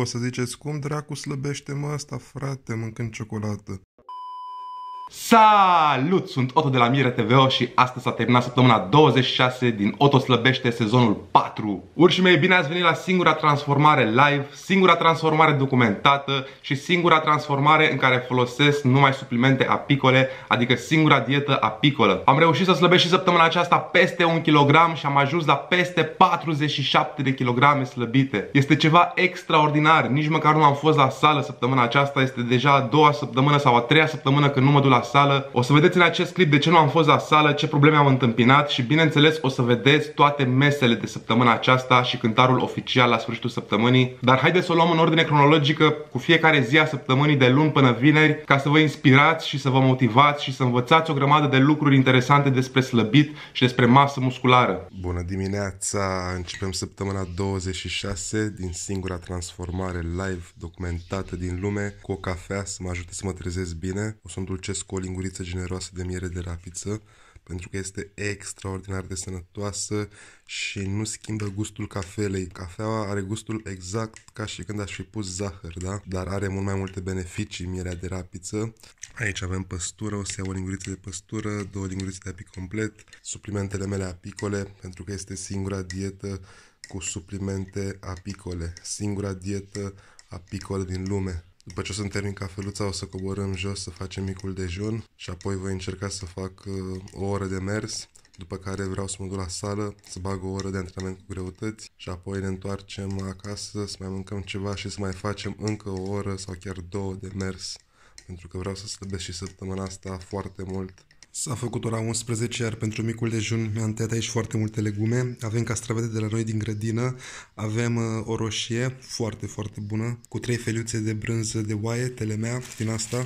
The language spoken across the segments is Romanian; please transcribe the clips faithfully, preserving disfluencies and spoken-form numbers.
o să ziceți, cum dracu slăbește-mă ăsta, frate, mâncând ciocolată. Salut! Sunt Otto de la MiereTVO și astăzi s-a terminat săptămâna douăzeci și șase din Otto Slăbește, sezonul patru. Urșii mei, bine ați venit la singura transformare live, singura transformare documentată și singura transformare în care folosesc numai suplimente apicole, adică singura dietă apicolă. Am reușit să slăbesc și săptămâna aceasta peste un kilogram și am ajuns la peste patruzeci și șapte de kilograme slăbite. Este ceva extraordinar, nici măcar nu am fost la sală săptămâna aceasta, este deja a doua săptămână sau a treia săptămână când nu mă duc la sală. O să vedeți în acest clip de ce nu am fost la sală, ce probleme am întâmpinat și bineînțeles o să vedeți toate mesele de săptămâna aceasta și cântarul oficial la sfârșitul săptămânii. Dar haideți să o luăm în ordine cronologică cu fiecare zi a săptămânii de luni până vineri, ca să vă inspirați și să vă motivați și să învățați o grămadă de lucruri interesante despre slăbit și despre masă musculară. Bună dimineața! Începem săptămâna douăzeci și șase din singura transformare live documentată din lume cu o cafea să mă ajute să mă trezesc bine. O să îmi dulcesc cu o linguriță generoasă de miere de rapiță, pentru că este extraordinar de sănătoasă și nu schimbă gustul cafelei. Cafeaua are gustul exact ca și când aș fi pus zahăr, da? Dar are mult mai multe beneficii mierea de rapiță. Aici avem păstură, o să iau o linguriță de păstură, două lingurițe de ApiComplet, suplimentele mele apicole, pentru că este singura dietă cu suplimente apicole, singura dietă apicolă din lume. După ce o să termin cafeluța, o să coborâm jos să facem micul dejun și apoi voi încerca să fac uh, o oră de mers, după care vreau să mă duc la sală, să bag o oră de antrenament cu greutăți și apoi ne întoarcem acasă să mai mâncăm ceva și să mai facem încă o oră sau chiar două de mers, pentru că vreau să slăbesc și săptămâna asta foarte mult. S-a făcut ora unsprezece, iar pentru micul dejun mi-am tăiat aici foarte multe legume. Avem castravete de la noi din grădină, avem uh, o roșie foarte, foarte bună, cu trei feliuțe de brânză de oaie, telemea, din asta,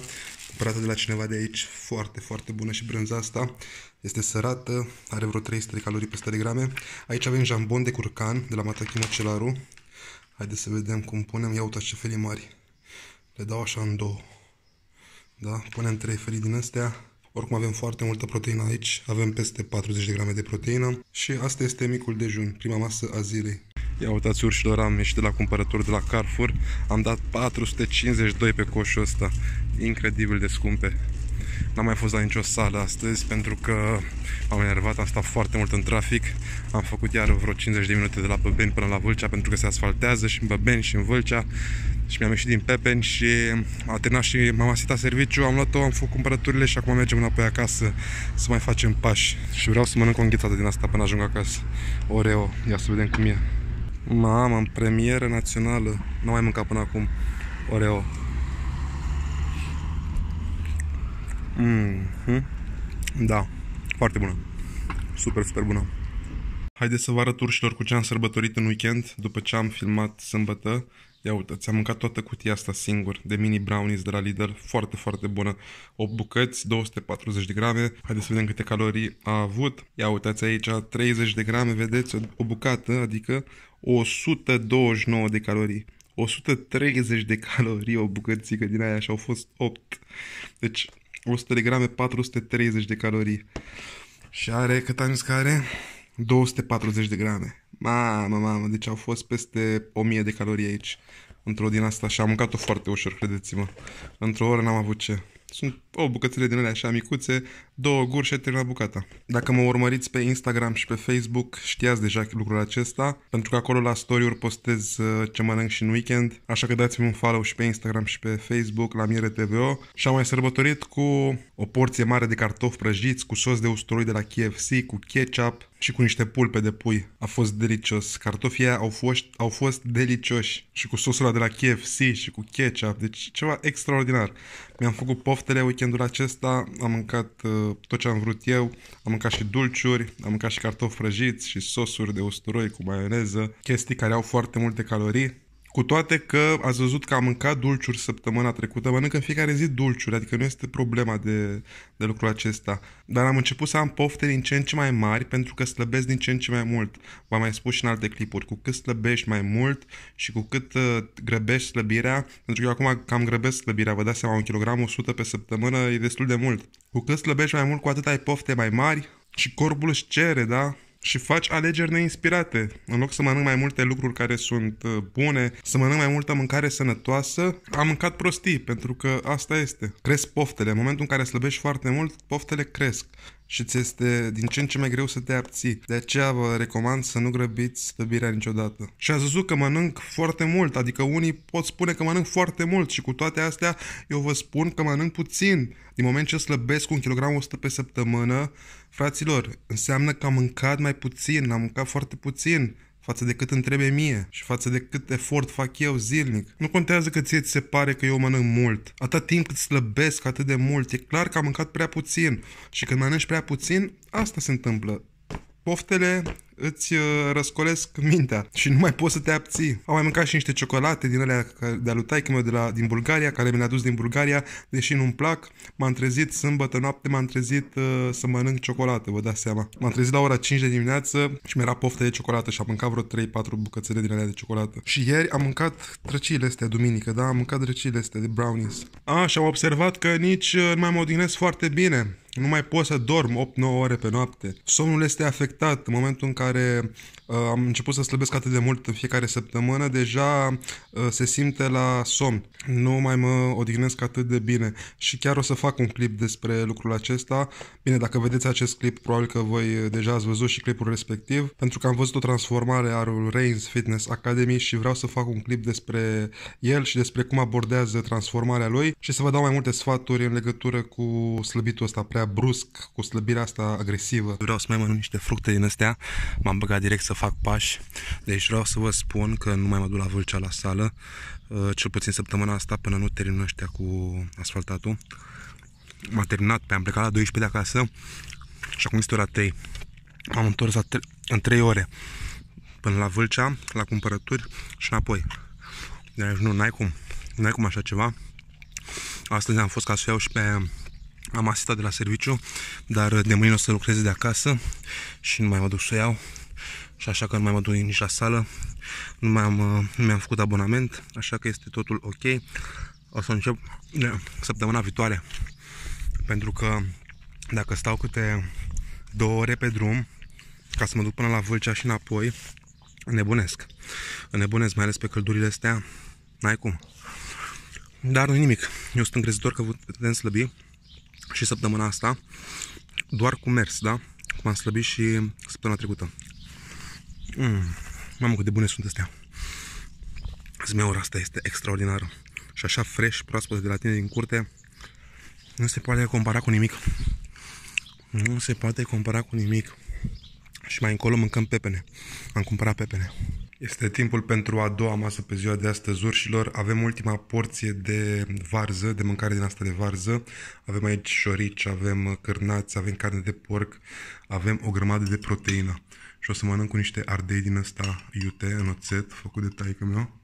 cumpărată de la cineva de aici, foarte, foarte bună și brânza asta. Este sărată, are vreo trei sute de calorii pe o sută de grame. Aici avem jambon de curcan de la Mataki Macelaru. Haideți să vedem cum punem, ia uitați ce felii mari. Le dau așa în două. Da? Punem trei felii din astea. Oricum avem foarte multă proteină aici, avem peste patruzeci de grame de proteină și asta este micul dejun, prima masă a zilei. Ia uitați urșilor, am ieșit de la cumpărături de la Carrefour, am dat patru sute cincizeci și doi pe coșul ăsta, incredibil de scumpe. N-am mai fost la nicio sală astăzi pentru că m-am enervat, am stat foarte mult în trafic, am făcut iar vreo cincizeci de minute de la Băbeni până la Vâlcea pentru că se asfaltează și în Băbeni și în Vâlcea și mi-am ieșit din Pepeni și a terminat și m-am asistat serviciu, am luat-o, am făcut cumpărăturile și acum mergem înapoi acasă să mai facem pași și vreau să mănânc o înghețată din asta până ajung acasă. Oreo, ia să vedem cum e. Mamă, în premieră națională, n-am mai mâncat până acum Oreo. Mm-hmm. Da, foarte bună. Super, super bună. Haideți să vă arăt urșilor cu ce am sărbătorit în weekend după ce am filmat sâmbătă. Ia uitați, am mâncat toată cutia asta singur, de mini brownies de la Lidl, foarte, foarte bună. opt bucăți, două sute patruzeci de grame, haideți să vedem câte calorii a avut. Ia uitați aici, treizeci de grame, vedeți, o bucată, adică o sută douăzeci și nouă de calorii. o sută treizeci de calorii o bucățică din aia și au fost opt. Deci o sută de grame, patru sute treizeci de calorii. Și are, cât am zis că are? două sute patruzeci de grame. Mamă, mamă, deci au fost peste o mie de calorii aici, într-o din asta și am mâncat-o foarte ușor, credeți-mă. Într-o oră n-am avut ce. Sunt o bucățele din ele așa micuțe, două guri și terminat bucata. Dacă mă urmăriți pe Instagram și pe Facebook, știați deja lucrul acesta, pentru că acolo la story-uri postez ce mănânc și în weekend, așa că dați-mi un follow și pe Instagram și pe Facebook la MiereTVO. Și am mai sărbătorit cu o porție mare de cartofi prăjiți, cu sos de usturoi de la K F C, cu ketchup și cu niște pulpe de pui. A fost delicios. Cartofii aia au fost, au fost delicioși și cu sosul ăla de la K F C și cu ketchup, deci ceva extraordinar. Mi-am făcut poftele weekendul acesta, am mâncat uh, tot ce am vrut eu, am mâncat și dulciuri, am mâncat și cartofi prăjiți și sosuri de usturoi cu maioneză, chestii care au foarte multe calorii. Cu toate că ați văzut că am mâncat dulciuri săptămâna trecută, mănânc în fiecare zi dulciuri, adică nu este problema de, de lucrul acesta. Dar am început să am pofte din ce în ce mai mari pentru că slăbesc din ce în ce mai mult. V-am mai spus și în alte clipuri, cu cât slăbești mai mult și cu cât uh, grăbești slăbirea, pentru că eu acum cam grăbesc slăbirea, vă dați seama, un kilogram o sută pe săptămână e destul de mult. Cu cât slăbești mai mult, cu atât ai pofte mai mari și corpul își cere, da? și faci alegeri neinspirate. În loc să mănânc mai multe lucruri care sunt bune, să mănânc mai multă mâncare sănătoasă, am mâncat prostii, pentru că asta este. Cresc poftele. În momentul în care slăbești foarte mult, poftele cresc și ți este din ce în ce mai greu să te abții. De aceea vă recomand să nu grăbiți slăbirea niciodată. Și ați văzut că mănânc foarte mult, adică unii pot spune că mănânc foarte mult și cu toate astea eu vă spun că mănânc puțin. Din moment ce slăbesc un kilogram o sută pe săptămână, fraților, înseamnă că am mâncat mai puțin, am mâncat foarte puțin față de cât îmi trebuie mie și față de cât efort fac eu zilnic. Nu contează că ție ți se pare că eu mănânc mult. Atât timp cât slăbesc atât de mult, e clar că am mâncat prea puțin. Și când mănânci prea puțin, asta se întâmplă. Poftele îți răscolesc mintea și nu mai poți să te abții. Am mai mâncat și niște ciocolate din alea de-a lui taică-meu de la, din Bulgaria, care mi le-a dus din Bulgaria, deși nu-mi plac. M-am trezit sâmbătă noapte, m-am trezit uh, să mănânc ciocolată, vă dați seama. M-am trezit la ora cinci de dimineață și mi-era poftă de ciocolată și am mâncat vreo trei patru bucățele din alea de ciocolată. Și ieri am mâncat drăciile astea, duminică, da? Am mâncat drăciile astea de brownies. A, și am observat că nici nu mai mă odihnesc foarte bine. Nu mai pot să dorm opt nouă ore pe noapte. Somnul este afectat. În momentul în care uh, am început să slăbesc atât de mult în fiecare săptămână, deja uh, se simte la somn. Nu mai mă odihnesc atât de bine. Și chiar o să fac un clip despre lucrul acesta. Bine, dacă vedeți acest clip, probabil că voi deja ați văzut și clipul respectiv, pentru că am văzut o transformare a Rains Fitness Academy și vreau să fac un clip despre el și despre cum abordează transformarea lui și să vă dau mai multe sfaturi în legătură cu slăbitul ăsta prea brusc, cu slăbirea asta agresivă. Vreau să mai mănânc niște fructe din astea. M-am băgat direct să fac pași. Deci vreau să vă spun că nu mai mă duc la Vâlcea la sală, cel puțin săptămâna asta, până nu termin ăștia cu asfaltatul. M-a terminat, pe am plecat la douăsprezece de acasă și acum este ora trei. M-am întors în trei ore până la Vâlcea, la cumpărături și înapoi. Deci nu, n-ai cum, n-ai cum așa ceva. Astăzi am fost ca să iau și pe... Am asistat de la serviciu, dar de mâine o să lucrez de acasă și nu mai mă duc să iau. Și așa că nu mai mă duc nici la sală. Nu mi-am mi-am făcut abonament, așa că este totul ok. O să încep săptămâna viitoare. Pentru că dacă stau câte două ore pe drum, ca să mă duc până la Vâlcea și înapoi, înnebunesc. Înnebunesc, mai ales pe căldurile astea. N-ai cum. Dar nu nimic. Eu sunt încrezător că putem slăbi. Și săptămâna asta, doar cu mers, da? Cum am slăbit și săptămâna trecută. Mm, mamă, cât de bune sunt astea. Zmeaura asta este extraordinară. Și așa fresh, proaspătă de la tine din curte, nu se poate compara cu nimic. Nu se poate compara cu nimic. Și mai încolo mâncăm pepene. Am cumpărat pepene. Este timpul pentru a doua masă pe ziua de astăzi, urșilor. Avem ultima porție de varză, de mâncare din asta de varză. Avem aici șorici, avem cârnați, avem carne de porc, avem o grămadă de proteină. Și o să mănânc cu niște ardei din ăsta iute, în oțet, făcut de taică-meu.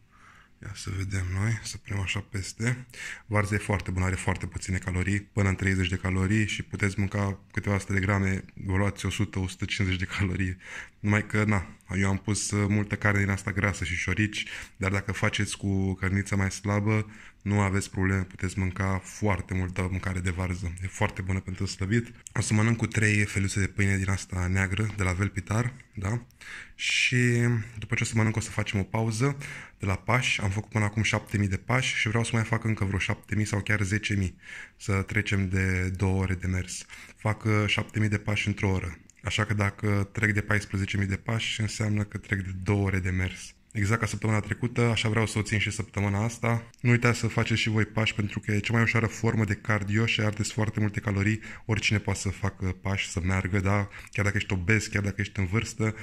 Ia să vedem noi, să punem așa peste. Varza e foarte bună, are foarte puține calorii, până în treizeci de calorii și puteți mânca câteva sute de grame, vă luați o sută o sută cincizeci de calorii. Numai că, na, eu am pus multă carne din asta grasă și șorici, dar dacă faceți cu cărnița mai slabă, nu aveți probleme, puteți mânca foarte multă mâncare de varză. E foarte bună pentru slăbit. O să mănânc cu trei feluțe de pâine din asta neagră, de la Velpitar, da? Și după ce o să mănânc, o să facem o pauză de la pași. Am făcut până acum șapte mii de pași și vreau să mai fac încă vreo șapte mii sau chiar zece mii, să trecem de două ore de mers. Fac șapte mii de pași într-o oră. Așa că dacă trec de paisprezece mii de pași, înseamnă că trec de două ore de mers. Exact ca săptămâna trecută, așa vreau să o țin și săptămâna asta. Nu uitați să faceți și voi pași, pentru că e cea mai ușoară formă de cardio și ardeți foarte multe calorii. Oricine poate să facă pași, să meargă, da? Chiar dacă ești obez, chiar dacă ești în vârstă,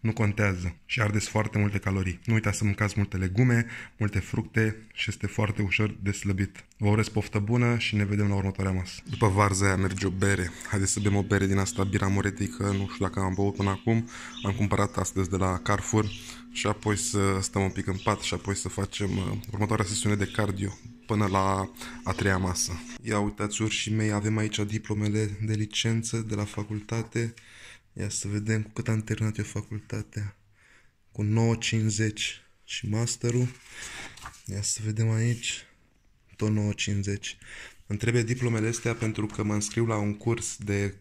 nu contează. Și ardeți foarte multe calorii. Nu uitați să mâncați multe legume, multe fructe și este foarte ușor de slăbit. Vă urez poftă bună și ne vedem la următoarea masă. După varza aia merge o bere. Haideți să bem o bere din asta, bira moretică, nu știu dacă am băut până acum. Am cumpărat astăzi de la Carrefour. Și apoi să stăm un pic în pat și apoi să facem următoarea sesiune de cardio până la a treia masă. Ia uitați, urșii mei, avem aici diplomele de licență de la facultate. Ia să vedem cu cât am terminat eu facultatea. Cu nouă virgulă cincizeci și masterul. Ia să vedem aici. Tot nouă virgulă cincizeci. Îmi trebuie diplomele astea pentru că mă înscriu la un curs de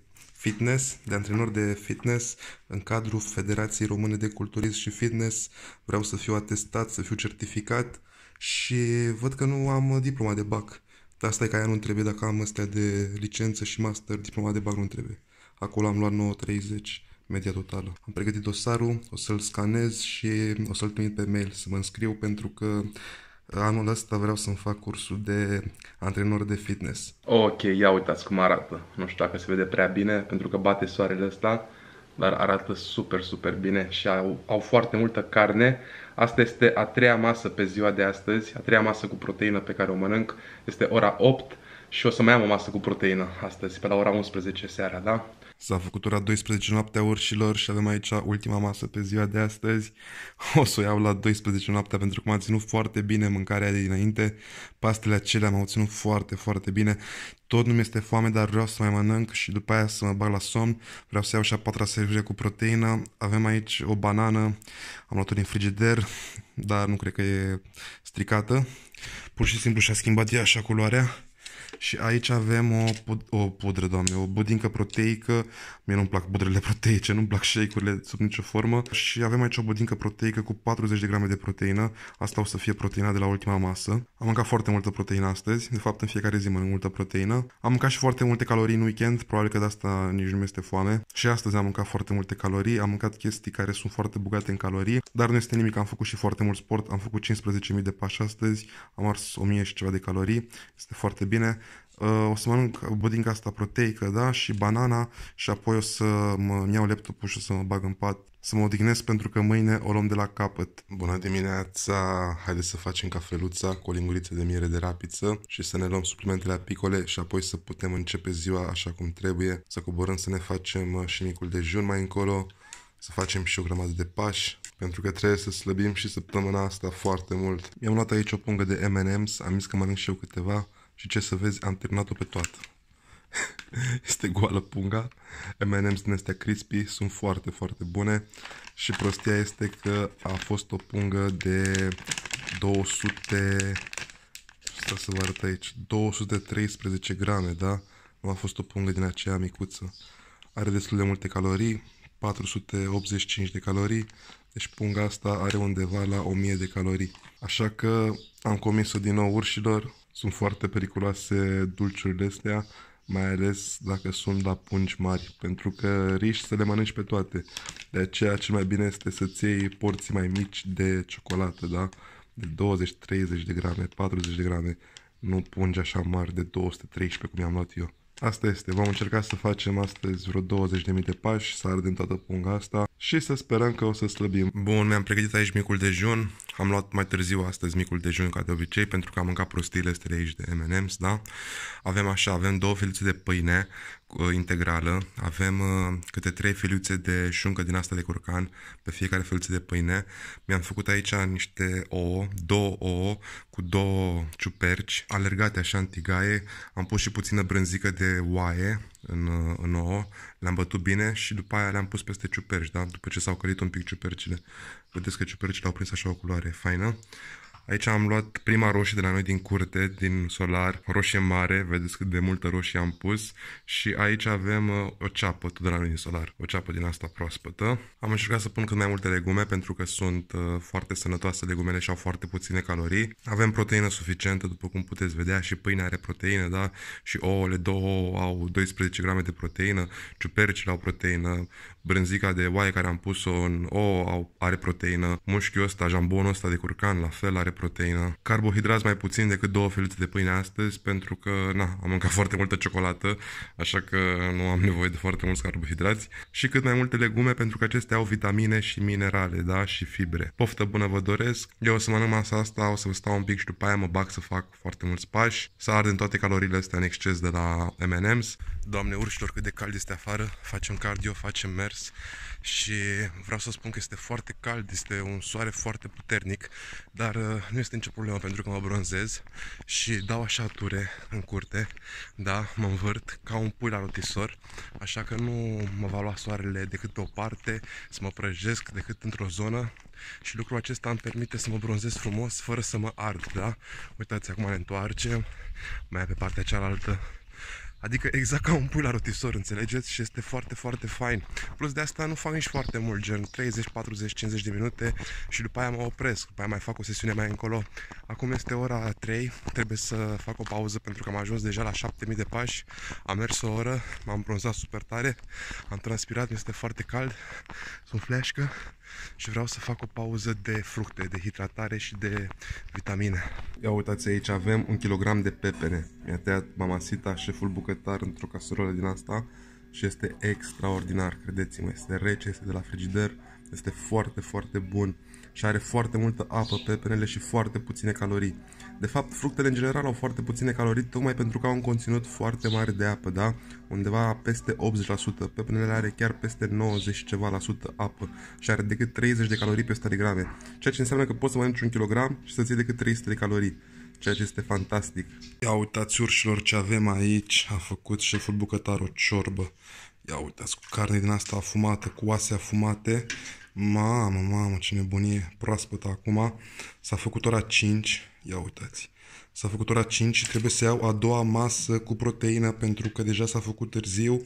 fitness, de antrenor de fitness în cadrul Federației Române de Culturism și Fitness. Vreau să fiu atestat, să fiu certificat și văd că nu am diploma de bac. Dar asta e că aia nu trebuie, dacă am astea de licență și master, diploma de bac nu trebuie. Acolo am luat nouă treizeci, media totală. Am pregătit dosarul, o să-l scanez și o să-l trimit pe mail să mă înscriu, pentru că anul ăsta vreau să-mi fac cursul de antrenor de fitness. Ok, ia uitați cum arată. Nu știu dacă se vede prea bine, pentru că bate soarele ăsta, dar arată super, super bine și au, au foarte multă carne. Asta este a treia masă pe ziua de astăzi, a treia masă cu proteină pe care o mănânc. Este ora opt și o să mai am o masă cu proteină astăzi, pe la ora unsprezece seara, da? S-a făcut ora douăsprezece noaptea urșilor și avem aici ultima masă pe ziua de astăzi. O să o iau la douăsprezece noaptea pentru că m-a ținut foarte bine mâncarea de dinainte. Pastele acelea m-au ținut foarte, foarte bine. Tot nu mi-este foame, dar vreau să mai mănânc și după aia să mă bag la somn. Vreau să iau și a patra servire cu proteină. Avem aici o banană, am luat-o din frigider, dar nu cred că e stricată. Pur și simplu și-a schimbat ea așa culoarea. Și aici avem o, pud o pudră, doamne, o budincă proteică. Mie nu-mi plac pudrele proteice, nu-mi plac shake-urile sub nicio formă. Și avem aici o budincă proteică cu patruzeci de grame de proteină. Asta o să fie proteina de la ultima masă. Am mâncat foarte multă proteină astăzi. De fapt, în fiecare zi mănânc multă proteină. Am mâncat și foarte multe calorii în weekend. Probabil că de asta nici nu mi-este foame. Și astăzi am mâncat foarte multe calorii. Am mâncat chestii care sunt foarte bogate în calorii. Dar nu este nimic, am făcut și foarte mult sport. Am făcut cincisprezece mii de pași astăzi. Am ars o mie și ceva de calorii. Este foarte bine. O să mănânc budinca asta proteică, da, și banana și apoi o să mă iau laptopul și o să mă bag în pat, să mă odihnesc, pentru că mâine o luăm de la capăt. Bună dimineața! Haideți să facem cafeluța cu o linguriță de miere de rapiță și să ne luăm suplimentele apicole și apoi să putem începe ziua așa cum trebuie, să coborăm să ne facem și micul dejun mai încolo, să facem și o grămadă de pași, pentru că trebuie să slăbim și săptămâna asta foarte mult. Mi-am luat aici o pungă de M and M's, am zis că mănânc și eu câteva. Și ce să vezi, am terminat-o pe toată. Este goală punga. M and M's din astea crispy sunt foarte, foarte bune. Și prostia este că a fost o pungă de două sute... Stai să vă arăt aici. două sute treisprezece grame, da? Nu a fost o pungă din aceea micuță. Are destul de multe calorii. patru sute optzeci și cinci de calorii. Deci punga asta are undeva la o mie de calorii. Așa că am comis-o din nou urșilor. Sunt foarte periculoase dulciurile astea, mai ales dacă sunt la pungi mari, pentru că riști să le mănânci pe toate. De aceea cel mai bine este să-ți iei porții mai mici de ciocolată, da? De douăzeci, treizeci de grame, patruzeci de grame, nu pungi așa mari de două sute treisprezece cum i-am luat eu. Asta este, vom încerca să facem astăzi vreo douăzeci de mii de pași, să ardem toată punga asta și să sperăm că o să slăbim. Bun, mi-am pregătit aici micul dejun, am luat mai târziu astăzi micul dejun ca de obicei, pentru că am mâncat prostiile astea de aici de M and M's, da? Avem așa, avem două felițe de pâine integrală, avem câte trei feliuțe de șuncă din asta de curcan pe fiecare feliuță de pâine. Mi-am făcut aici niște ouă, două ouă cu două ciuperci alergate așa în tigaie, am pus și puțină brânzică de oaie în, în ouă, le-am bătut bine și după aia le-am pus peste ciuperci, da? După ce s-au călit un pic ciupercile, vedeți că ciupercile au prins așa o culoare faină. Aici am luat prima roșie de la noi din curte, din solar, roșie mare, vedeți cât de multă roșie am pus. Și aici avem o ceapă tot de la noi din solar, o ceapă din asta proaspătă. Am încercat să pun cât mai multe legume pentru că sunt foarte sănătoase legumele și au foarte puține calorii. Avem proteină suficientă, după cum puteți vedea, și pâinea are proteină, da? Și ouăle, două ouă au doisprezece grame de proteină, ciupercile au proteină, brânzica de oaie care am pus-o în ouă are proteină, mușchiul ăsta, jambonul ăsta de curcan la fel are proteină. Carbohidrați mai puțin decât două felițe de pâine astăzi, pentru că na, am mâncat foarte multă ciocolată, așa că nu am nevoie de foarte mulți carbohidrați. Și cât mai multe legume, pentru că acestea au vitamine și minerale, da, și fibre. Poftă bună vă doresc! Eu o să mănânc masa asta, o să stau un pic și după aia mă bag să fac foarte mulți pași, să ardem toate caloriile astea în exces de la M and M's. Doamne urșilor, cât de cald este afară, facem cardio, facem mers și vreau să spun că este foarte cald, este un soare foarte puternic, dar nu este nicio problemă pentru că mă bronzez și dau așa ture în curte, da, mă învârt ca un pui la rotisor, așa că nu mă va lua soarele decât pe o parte, să mă prăjesc decât într-o zonă și lucrul acesta îmi permite să mă bronzez frumos fără să mă ard, da? Uitați, acum ne întoarcem, mai pe partea cealaltă. Adică exact ca un pui la rotisor, înțelegeți? Și este foarte, foarte fain. Plus de asta nu fac nici foarte mult, gen treizeci, patruzeci, cincizeci de minute și după aia mă opresc, după aia mai fac o sesiune mai încolo. Acum este ora trei, trebuie să fac o pauză pentru că am ajuns deja la șapte mii de pași. Am mers o oră, m-am bronzat super tare, am transpirat, mi-este foarte cald, sunt fleașcă și vreau să fac o pauză de fructe, de hidratare și de vitamine. Ia uitați aici, avem un kilogram de pepene. Mi-a tăiat mamasita, șeful bucătar, într-o caserolă din asta și este extraordinar, credeți-mă, este rece, este de la frigider, este foarte, foarte bun și are foarte multă apă pepenele și foarte puține calorii. De fapt, fructele în general au foarte puține calorii tocmai pentru că au un conținut foarte mare de apă, da? Undeva peste optzeci la sută, pepenele are chiar peste nouăzeci și ceva la sută apă și are decât treizeci de calorii pe o sută de grame, ceea ce înseamnă că poți să mănânci un kilogram și să-ți iei decât trei sute de calorii, ceea ce este fantastic. Ia uitați, urșilor, ce avem aici. A făcut șeful bucătar o ciorbă. Ia uitați, cu carne din asta afumată, cu oase afumate. Mamă, mamă, ce nebunie, proaspătă acum. S-a făcut ora cinci, ia uitați. S-a făcut ora cinci și trebuie să iau a doua masă cu proteină pentru că deja s-a făcut târziu.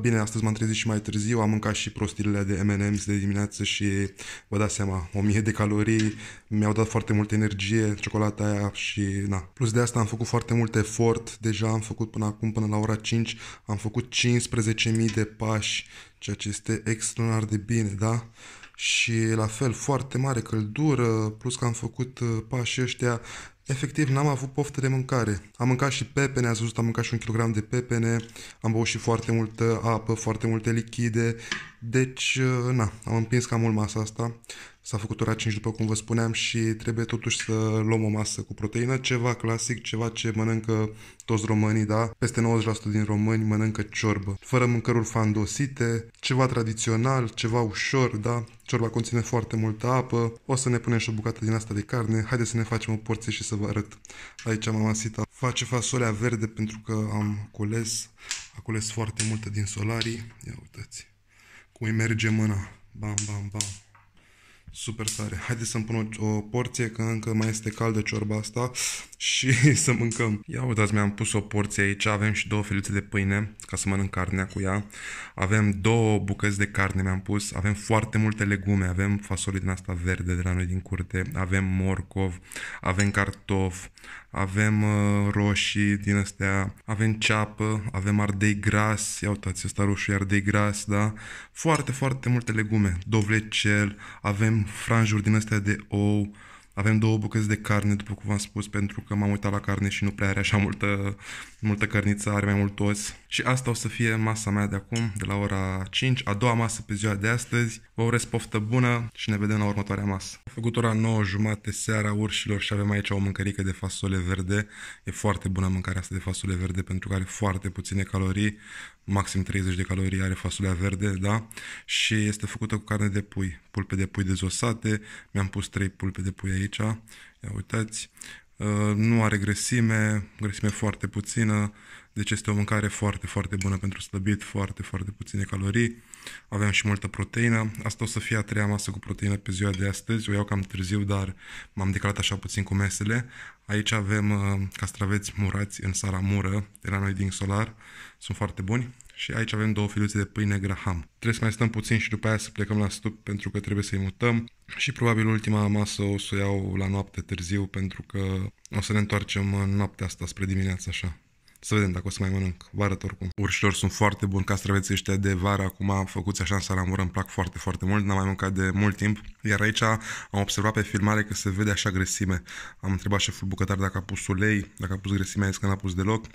Bine, astăzi m-am trezit și mai târziu, am mâncat și prostilele de M and M's de dimineață și vă dați seama, o mie de calorii, mi-au dat foarte multă energie, ciocolata aia și na. Plus de asta am făcut foarte mult efort, deja am făcut până acum, până la ora cinci, am făcut cincisprezece mii de pași, ceea ce este extraordinar de bine, da? Și la fel, foarte mare căldură, plus că am făcut pașii ăștia. Efectiv, n-am avut poftă de mâncare. Am mâncat și pepene, ați văzut, am mâncat și un kilogram de pepene, am băut și foarte multă apă, foarte multe lichide. Deci, na, am împins cam mult masa asta. S-a făcut ora cinci, după cum vă spuneam, și trebuie totuși să luăm o masă cu proteină, ceva clasic, ceva ce mănâncă toți românii, da? Peste nouăzeci la sută din români mănâncă ciorbă, fără mâncăruri fandosite, ceva tradițional, ceva ușor, da? Ciorba conține foarte multă apă, o să ne punem și o bucată din asta de carne, haideți să ne facem o porție și să vă arăt. Aici mamasita face fasolea verde pentru că am cules, a cules foarte multă din solarii, ia uitați, cum îi merge mâna, bam, bam, bam. Super tare. Haideți să-mi pun o, o porție, că încă mai este caldă ciorba asta și să mâncăm. Ia uitați, mi-am pus o porție aici, avem și două felițe de pâine, ca să mănânc carnea cu ea. Avem două bucăți de carne, mi-am pus, avem foarte multe legume, avem fasole din asta verde de la noi din curte, avem morcov, avem cartof, avem uh, roșii din astea, avem ceapă, avem ardei gras, ia uitați, ăsta roșu e ardei gras, da? Foarte, foarte multe legume, dovlecel, avem franjuri din astea de ou, avem două bucăți de carne, după cum v-am spus, pentru că m-am uitat la carne și nu prea are așa multă, multă cărniță, are mai mult os. Și asta o să fie masa mea de acum, de la ora cinci, a doua masă pe ziua de astăzi. Vă urez poftă bună și ne vedem la următoarea masă. A făcut ora nouă jumate seara, urșilor, și avem aici o mâncărică de fasole verde. E foarte bună mâncarea asta de fasole verde pentru că are foarte puține calorii, maxim treizeci de calorii are fasolea verde, da? Și este făcută cu carne de pui, pulpe de pui dezosate, mi-am pus trei pulpe de pui aici, ia uitați, nu are grăsime, grăsime foarte puțină, deci este o mâncare foarte, foarte bună pentru slăbit, foarte, foarte puține calorii, aveam și multă proteină. Asta o să fie a treia masă cu proteină pe ziua de astăzi, o iau cam târziu, dar m-am declarat așa puțin cu mesele. Aici avem castraveți murați în saramură, de la noi din Solar, sunt foarte buni. Și aici avem două filuțe de pâine Graham. Trebuie să mai stăm puțin și după aia să plecăm la stup pentru că trebuie să-i mutăm. Și probabil ultima masă o să o iau la noapte târziu pentru că o să ne întoarcem în noaptea asta spre dimineața așa. Să vedem dacă o să mai mănânc. Vă arăt oricum. Urșilor, sunt foarte buni castraveții ăștia de vară. Acum făcuți așa în saramură, îmi plac foarte, foarte mult. N-am mai mâncat de mult timp. Iar aici am observat pe filmare că se vede așa grăsime. Am întrebat șeful bucătar dacă a pus ulei, dacă a pus grăsimea, zis că n-a pus deloc.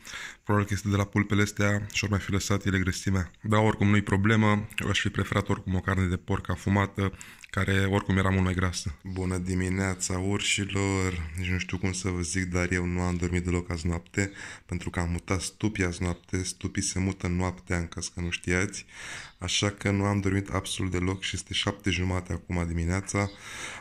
Probabil că este de la pulpele astea și ori mai fi lăsat ele grăsimea. Dar oricum nu-i problemă. Eu aș fi preferat oricum o carne de porc afumată, care oricum era mult mai grasă. Bună dimineața, urșilor! Nici nu știu cum să vă zic, dar eu nu am dormit deloc azi noapte, pentru că am mutat stupii azi noapte. Stupii se mută noaptea, în caz că nu știați. Așa că nu am dormit absolut deloc și este șapte jumate acum dimineața.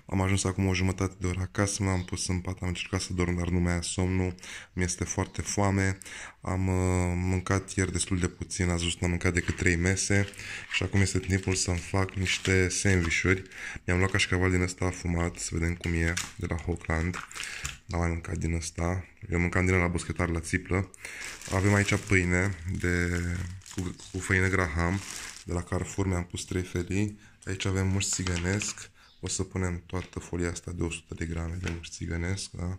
Am ajuns acum o jumătate de oră acasă, m-am pus în pat, am încercat să dorm, dar nu mai am somnul. Mi-este foarte foame. Am uh, mâncat ieri destul de puțin, ați văzut, n-am mâncat decât trei mese. Și acum este timpul să-mi fac niște sandvișuri. Mi-am luat cașcaval din ăsta afumat, să vedem cum e, de la Hochland. N-am mai mâncat din ăsta. Eu mâncam din la boschetar, la țiplă. Avem aici pâine de, cu, cu făină graham de la Carrefour. Mi-am pus trei felii. Aici avem mușchi țigănesc. O să punem toată folia asta de o sută de grame de mușchi țigănesc. Da?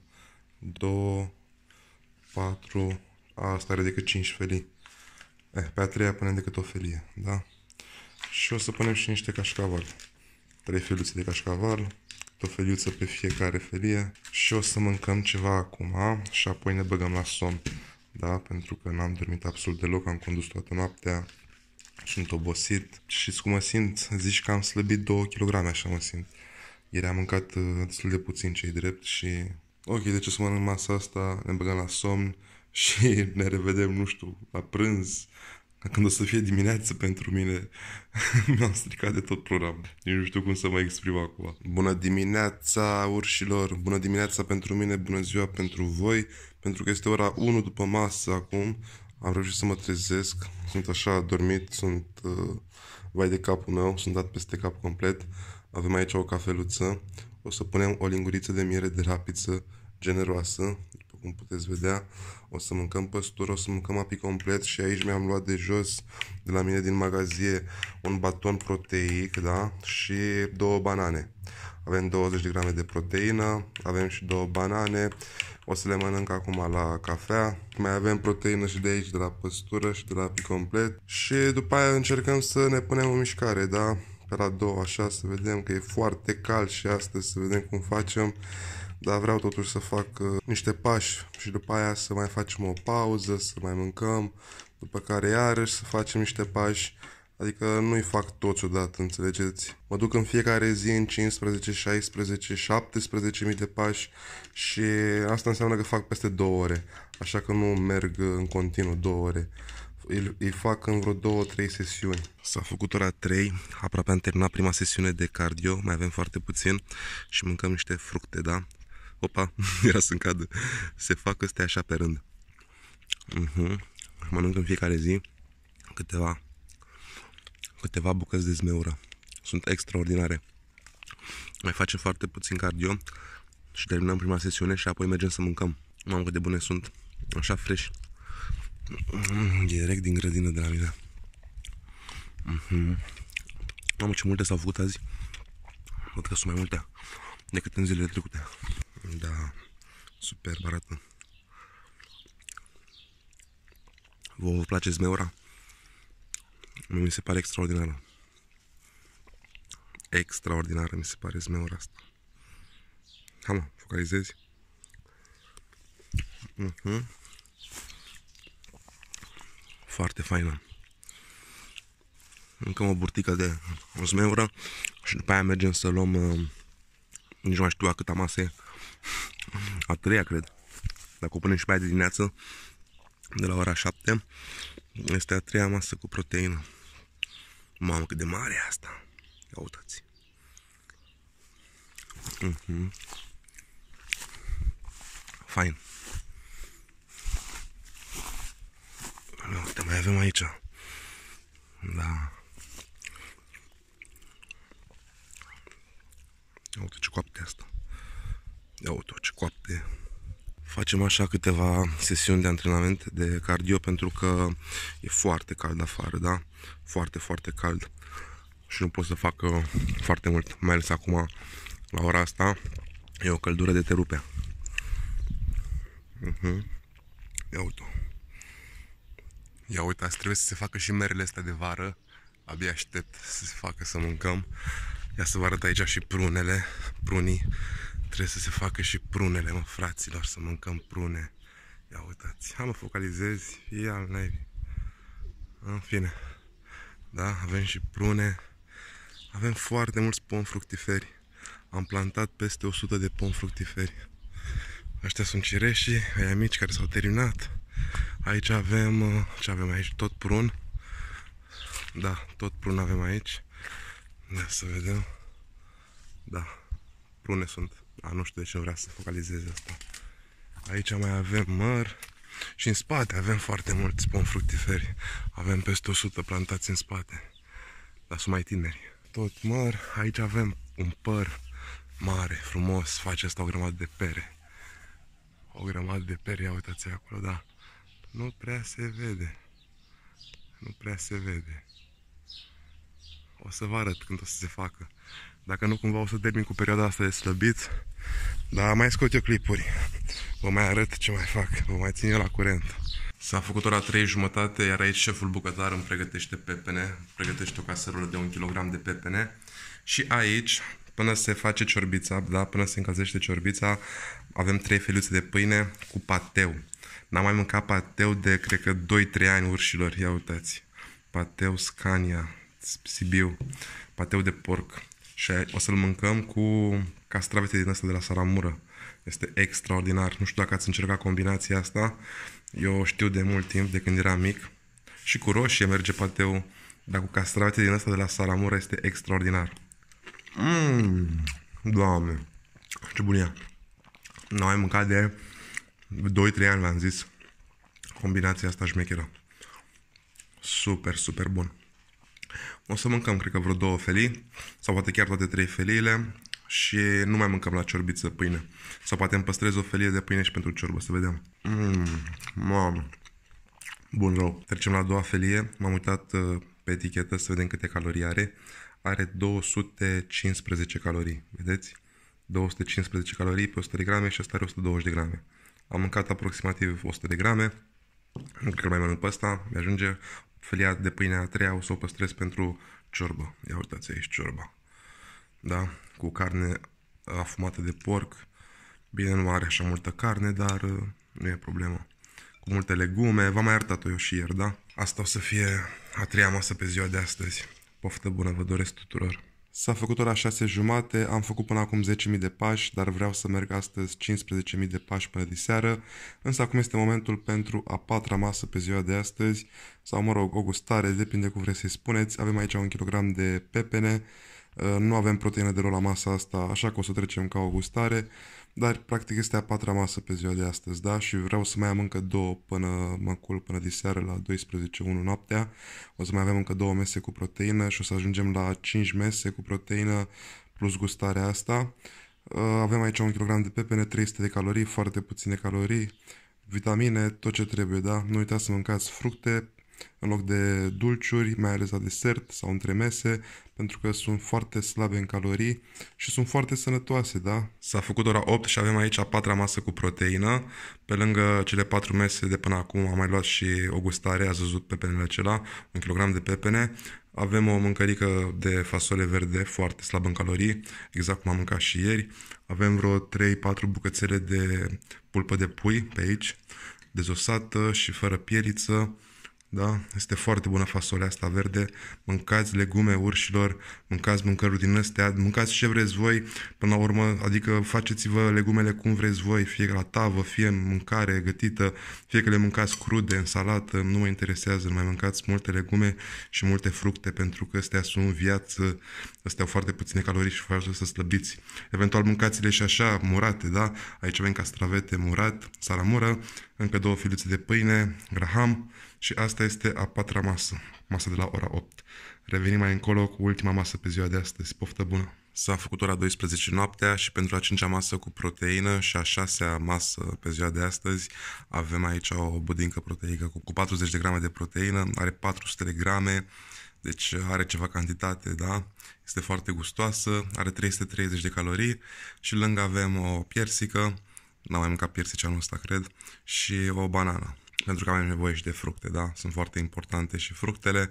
două, patru... Asta are decât cinci felii. Eh, pe a treia punem decât o felie. Da? Și o să punem și niște cașcaval. trei feliuțe de cașcaval, o feliuță pe fiecare felie, și o să mâncăm ceva acum și apoi ne băgăm la somn, da? Pentru că n-am dormit absolut deloc, am condus toată noaptea, sunt obosit. Știți cum mă simt? Zici că am slăbit două kilograme, așa mă simt. Ieri am mâncat destul de puțin, ce-i drept, și ok, deci o să mănânc masa asta, ne băgăm la somn și ne revedem, nu știu, la prânz, când o să fie dimineață pentru mine. Mi-am stricat de tot programul. Eu nu știu cum să mă exprim acum. Bună dimineața, urșilor! Bună dimineața pentru mine, bună ziua pentru voi. Pentru că este ora unu după masă acum. Am reușit să mă trezesc. Sunt așa adormit, sunt uh, vai de capul meu, sunt dat peste cap complet. Avem aici o cafeluță. O să punem o linguriță de miere de rapiță generoasă, cum puteți vedea. O să mâncăm păstură, o să mâncăm ApiComplet și aici mi-am luat de jos, de la mine din magazie, un baton proteic, da? Și două banane. Avem douăzeci de grame de proteină, avem și două banane, o să le mănânc acum la cafea. Mai avem proteină și de aici, de la păstură și de la ApiComplet, și după aia încercăm să ne punem în mișcare, da? Pe la două, așa, să vedem, că e foarte cald și astăzi, să vedem cum facem. Dar vreau totuși să fac uh, niște pași și după aia să mai facem o pauză, să mai mâncăm, după care iarăși să facem niște pași. Adică nu-i fac toți odată, înțelegeți? Mă duc în fiecare zi în cincisprezece, șaisprezece, șaptesprezece mii de pași și asta înseamnă că fac peste două ore. Așa că nu merg în continuu două ore. Îi, îi fac în vreo două, trei sesiuni. S-a făcut ora trei, aproape am terminat prima sesiune de cardio, mai avem foarte puțin și mâncăm niște fructe, da? Opa, era să-mi cadă. Se fac astea așa pe rând. Uh-huh. Mănânc în fiecare zi câteva, câteva bucăți de zmeură. Sunt extraordinare. Mai facem foarte puțin cardio și terminăm prima sesiune și apoi mergem să mâncăm. Mamă, cât de bune sunt. Așa fresh. Direct din grădină de la mine. Uh-huh. Mamă, ce multe s-au făcut azi. Văd că sunt mai multe decât în zilele trecute. Da, superb arată. Vă, vă place zmeura? Mi se pare extraordinară. Extraordinară mi se pare zmeura asta. Hai mă, focalizezi. Uh-huh. Foarte faină. Încă o burtică de zmeură și după aia mergem să luăm... Uh, nici nu mai știu a câta masă e. A treia, cred. Dacă o punem și pe aia de dimineață, de la ora șapte, este a treia masă cu proteină. Mamă, cât de mare e asta! Ia uitați! Uh-huh. Fain! Uite, mai avem aici. Da. Ia uite ce coapte asta. Ia uite ce coapte. Facem așa câteva sesiuni de antrenament de cardio pentru că e foarte cald afară, da? Foarte, foarte cald. Și nu pot să fac uh, foarte mult, mai ales acum la ora asta. E o căldură de te rupe. Uh-huh. Ia uite. Ia uite, asta trebuie să se facă și merele astea de vară. Abia aștept să se facă, să mâncăm. Ia să vă arăt aici și prunele, prunii. Trebuie să se facă și prunele, mă, fraților, să mâncăm prune. Ia uitați, hai mă, focalizezi, ia al naibii. În fine, da, avem și prune. Avem foarte mulți pomi fructiferi. Am plantat peste o sută de pomi fructiferi. Aștia sunt cireșii, aia mici care s-au terminat. Aici avem, ce avem aici? Tot prun. Da, tot prun avem aici. Ia să vedem. Da, prune sunt. A, nu știu de ce vrea să focalizeze asta. Aici mai avem măr. Și în spate avem foarte mulți pomi fructiferi. Avem peste o sută plantați în spate. Dar sunt mai tineri. Tot măr. Aici avem un păr mare, frumos. Face asta o grămadă de pere. o grămadă de peria, uitați acolo, da. Nu prea se vede. Nu prea se vede. O să vă arăt când o să se facă. Dacă nu, cumva o să termin cu perioada asta de slăbit. Dar mai scot eu clipuri. Vă mai arăt ce mai fac. Vă mai țin eu la curent. S-a făcut ora trei și jumătate, iar aici șeful bucătar îmi pregătește pepene. Pregătește o caserolă de un kilogram de pepene. Și aici, până se face ciorbița, da, până se încălzește ciorbița, avem trei feliuțe de pâine cu pateu. N-am mai mâncat pateu de, cred că, doi trei ani, urșilor. Ia uitați. Pateu Scania, Sibiu. Pateu de porc. Și o să-l mâncăm cu castravete din asta de la Saramură. Este extraordinar. Nu știu dacă ați încercat combinația asta. Eu știu de mult timp, de când eram mic. Și cu roșie merge pateu, dar cu castravete din asta de la Saramură este extraordinar. Mmm, Doamne, ce bunia. N-am mai mâncat de doi trei ani, v-am zis. Combinația asta șmecheră. Super, super bun. O să mâncăm, cred că, vreo două felii, sau poate chiar toate trei feliile, și nu mai mâncăm la ciorbiță pâine. Sau poate îmi păstrez o felie de pâine și pentru ciorbă, să vedem. Mmm, mamă. Bun rău. Trecem la a doua felie. M-am uitat pe etichetă să vedem câte calorii are. Are două sute cincisprezece calorii, vedeți? două sute cincisprezece calorii pe o sută de grame și asta are o sută douăzeci de grame. Am mâncat aproximativ o sută de grame. Nu cred că mai mănânc pe asta, mi-ajunge. Felia de pâine a treia o să o păstrez pentru ciorbă. Ia uitați aici ciorba. Da? Cu carne afumată de porc. Bine, nu are așa multă carne, dar nu e problemă. Cu multe legume. V-am mai arătat-o eu și ieri, da? Asta o să fie a treia masă pe ziua de astăzi. Poftă bună, vă doresc tuturor! S-a făcut ora șase și jumătate, am făcut până acum zece mii de pași, dar vreau să merg astăzi cincisprezece mii de pași până diseară, însă acum este momentul pentru a patra masă pe ziua de astăzi, sau mă rog, o gustare, depinde cum vreți să-i spuneți. Avem aici un kilogram de pepene, nu avem proteină de la masa asta, așa că o să trecem ca o gustare, dar practic este a patra masă pe ziua de astăzi, da? Și vreau să mai am încă două până mă culc, până diseară la douăsprezece și unu noaptea. O să mai avem încă două mese cu proteină și o să ajungem la cinci mese cu proteină plus gustarea asta. Avem aici un kilogram de pepene, trei sute de calorii, foarte puține calorii, vitamine, tot ce trebuie, da? Nu uitați să mâncați fructe în loc de dulciuri, mai ales la desert sau între mese, pentru că sunt foarte slabe în calorii și sunt foarte sănătoase, da? S-a făcut ora opt și avem aici a patra masă cu proteină. Pe lângă cele patru mese de până acum am mai luat și o gustare, ați văzut pepenele acela, un kilogram de pepene. Avem o mâncărică de fasole verde, foarte slabă în calorii, exact cum am mâncat și ieri. Avem vreo trei patru bucățele de pulpă de pui pe aici, dezosată și fără pieliță. Da? Este foarte bună fasolea asta verde. Mâncați legume, urșilor, mâncați mâncăruri din astea, mâncați ce vreți voi, până la urmă, adică faceți-vă legumele cum vreți voi, fie la tavă, fie în mâncare gătită, fie că le mâncați crude, în salată, nu mă interesează, mai mâncați multe legume și multe fructe, pentru că astea sunt viață, astea au foarte puține calorii și fac să slăbiți. Eventual mâncați-le și așa, murate, da? Aici avem castravete murat, saramură, încă două filiuțe de pâine, graham. Și asta este a patra masă, masa de la ora opt. Revenim mai încolo cu ultima masă pe ziua de astăzi. Poftă bună! S-a făcut ora douăsprezece noaptea și pentru a cincea masă cu proteină și a șasea masă pe ziua de astăzi avem aici o budincă proteică cu patruzeci de grame de proteină, are patru sute de grame, deci are ceva cantitate, da? Este foarte gustoasă, are trei sute treizeci de calorii și lângă avem o piersică, n-am mai mâncat piersici anul ăsta, cred, și o banană. Pentru că avem nevoie și de fructe, da? Sunt foarte importante și fructele.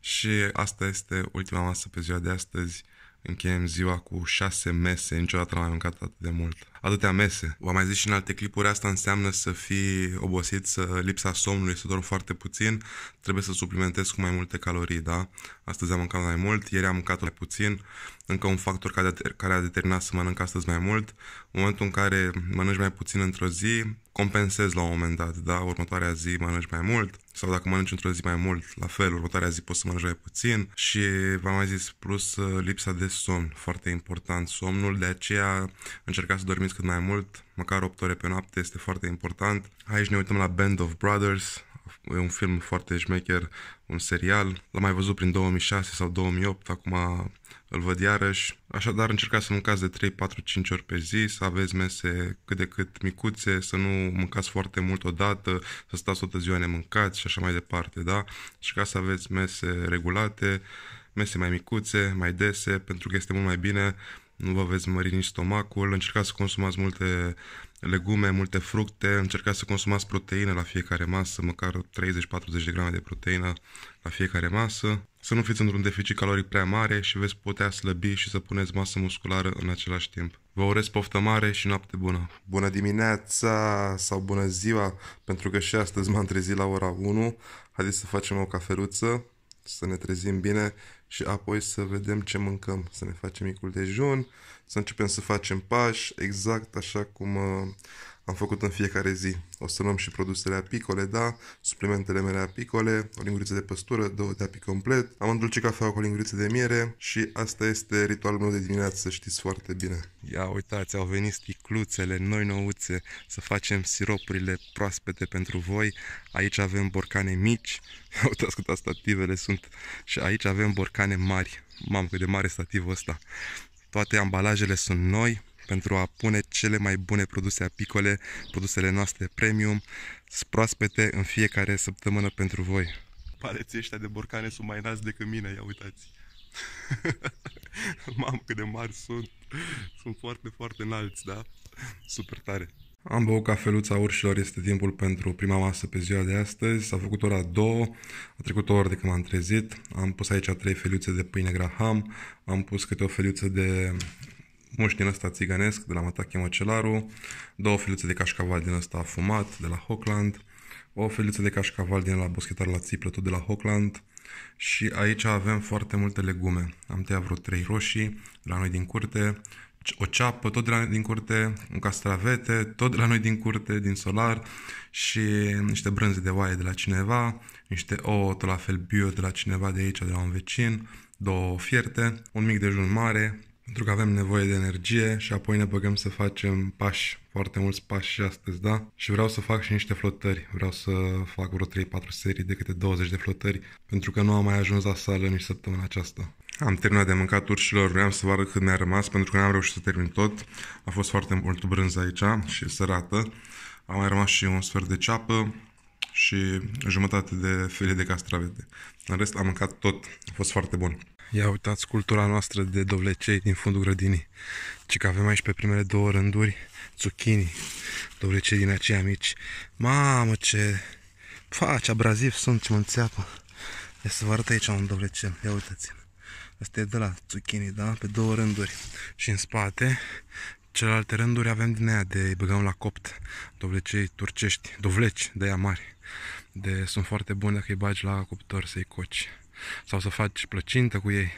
Și asta este ultima masă pe ziua de astăzi. Încheiem ziua cu șase mese. Niciodată n-am mai mâncat atât de mult. Atâtea mese. V-am mai zis și în alte clipuri, asta înseamnă să fii obosit, să lipsa somnului, să dormi foarte puțin. Trebuie să suplimentezi cu mai multe calorii, da? Astăzi am mâncat mai mult, ieri am mâncat mai puțin. Încă un factor care a, care a determinat să mănânc astăzi mai mult. În momentul în care mănânci mai puțin într-o zi, compensezi la un moment dat, da? Următoarea zi mănânci mai mult. Sau dacă mănânci într-o zi mai mult, la fel, următoarea zi poți să mănânci mai puțin. Și v-am mai zis, plus lipsa de somn, foarte important somnul. De aceea încercați să dormiți cât mai mult, măcar opt ore pe noapte, este foarte important. Aici ne uităm la Band of Brothers. e un film foarte șmecher, un serial. L-am mai văzut prin două mii șase sau două mii opt, acum îl văd iarăși. Așadar, încercați să mâncați de trei, patru, cinci ori pe zi, să aveți mese cât de cât micuțe, să nu mâncați foarte mult odată, să stați toată ziua nemâncați și așa mai departe, da? Încercați să aveți mese regulate, mese mai micuțe, mai dese, pentru că este mult mai bine, nu vă veți mări nici stomacul, încercați să consumați multe legume, multe fructe, încercați să consumați proteine la fiecare masă, măcar treizeci-patruzeci de grame de proteină la fiecare masă, să nu fiți într-un deficit caloric prea mare și veți putea slăbi și să puneți masă musculară în același timp. Vă urez poftă mare și noapte bună! Bună dimineața sau bună ziua, pentru că și astăzi m-am trezit la ora unu, haideți să facem o cafeluță, să ne trezim bine și apoi să vedem ce mâncăm, să ne facem micul dejun, să începem să facem pași, exact așa cum uh, am făcut în fiecare zi. O să luăm și produsele apicole, da, suplimentele mele apicole, o linguriță de păstură, două de ApiComplet, am îndulcit cafeaua cu o linguriță de miere și asta este ritualul meu de dimineață, să știți foarte bine. Ia uitați, au venit sticluțele noi nouțe, să facem siropurile proaspete pentru voi. Aici avem borcane mici, uitați cât stativele sunt, și aici avem borcane mari. Mamă, cât de mare stativul ăsta! Toate ambalajele sunt noi, pentru a pune cele mai bune produse apicole, produsele noastre premium, proaspete în fiecare săptămână pentru voi. Paleții ăștia de borcane sunt mai nați decât mine, ia uitați. Mamă, cât de mari sunt. Sunt foarte, foarte înalți, da? Super tare. Am băut cafeluța urșilor, este timpul pentru prima masă pe ziua de astăzi. S-a făcut ora două, a trecut o oră de când m-am trezit. Am pus aici trei feliuțe de pâine graham, am pus câte o feliuță de mușchi din ăsta țiganesc de la Mataki Macelaru, două feliuțe de cașcaval din ăsta afumat de la Hochland, o feliuță de cașcaval din la boschetar la țiplă tot de la Hochland și aici avem foarte multe legume. Am tăiat vreo trei roșii de la noi din curte, o ceapă, tot de la noi din curte, un castravete, tot de la noi din curte, din solar, și niște brânze de oaie de la cineva, niște ouă, tot la fel bio de la cineva de aici, de la un vecin, două fierte, un mic dejun mare, pentru că avem nevoie de energie și apoi ne băgăm să facem pași, foarte mulți pași și astăzi, da? Și vreau să fac și niște flotări, vreau să fac vreo trei-patru serii de câte douăzeci de flotări, pentru că nu am mai ajuns la sală nici săptămâna aceasta. Am terminat de mâncat urșilor, vreau să vă arăt cât mi-a rămas, pentru că n-am reușit să termin tot. A fost foarte mult brânză aici și sărată. A mai rămas și un sfert de ceapă și jumătate de felie de castravete. În rest am mâncat tot, a fost foarte bun. Ia uitați cultura noastră de dovlecei din fundul grădinii. Ci că avem aici pe primele două rânduri zucchini, dovlecei din aceia mici. Mamă ce... Fa, ce abraziv sunt, ce mă înțeapă. Ia să vă arăt aici un dovlecel, ia uitați-l. Asta e de la zucchini, da? Pe două rânduri. Și în spate, celelalte rânduri avem din aia de băgăm la copt. Dovlecei turcești, dovleci de aia mari. De, sunt foarte bune dacă îi bagi la cuptor să-i coci. Sau să faci plăcintă cu ei.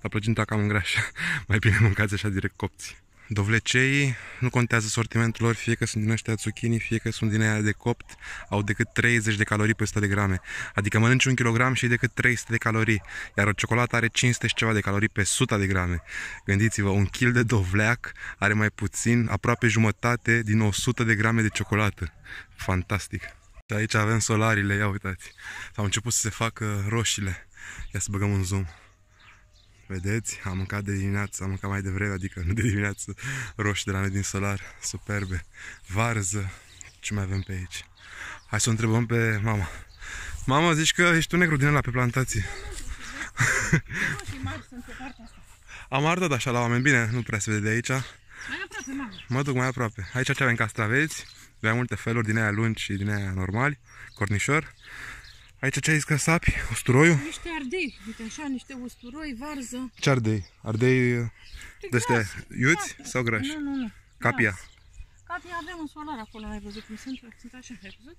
Dar plăcinta cam îngrașă. Mai bine mâncați așa direct copți. Dovlecei, nu contează sortimentul lor, fie că sunt din ăștia zucchini, fie că sunt din aia de copt, au decât treizeci de calorii pe o sută de grame. Adică mănânci un kilogram și decât trei sute de calorii. Iar o ciocolată are cinci sute și ceva de calorii pe o sută de grame. Gândiți-vă, un kil de dovleac are mai puțin, aproape jumătate din o sută de grame de ciocolată. Fantastic! Și aici avem solarile, ia uitați. S-au început să se facă roșiile. Ia să băgăm un zoom. Vedeți? Am mâncat de dimineață, am mâncat mai devreme, adică nu de dimineață, roșii de la noi din solar, superbe, varză, ce mai avem pe aici? Hai să o întrebăm pe mama. Mama, zici că ești tu negru din ăla pe plantație. Am arătat așa la oameni, bine, nu prea se vede de aici. Mai aproape, mama. Mă duc mai aproape. Aici ce avem castraveți, avem multe feluri, din aia lungi și din aia normali, cornișor. Aici ce ai zis că sapi? Usturoiul? Niște ardei, uite așa, niște usturoi, varză. Ce ardei? Ardei de-astea iuți sau grași? Nu, nu, nu. Capia? Gras. Capia avem un solar acolo, n-ai văzut cum sunt? Sunt așa, ai văzut?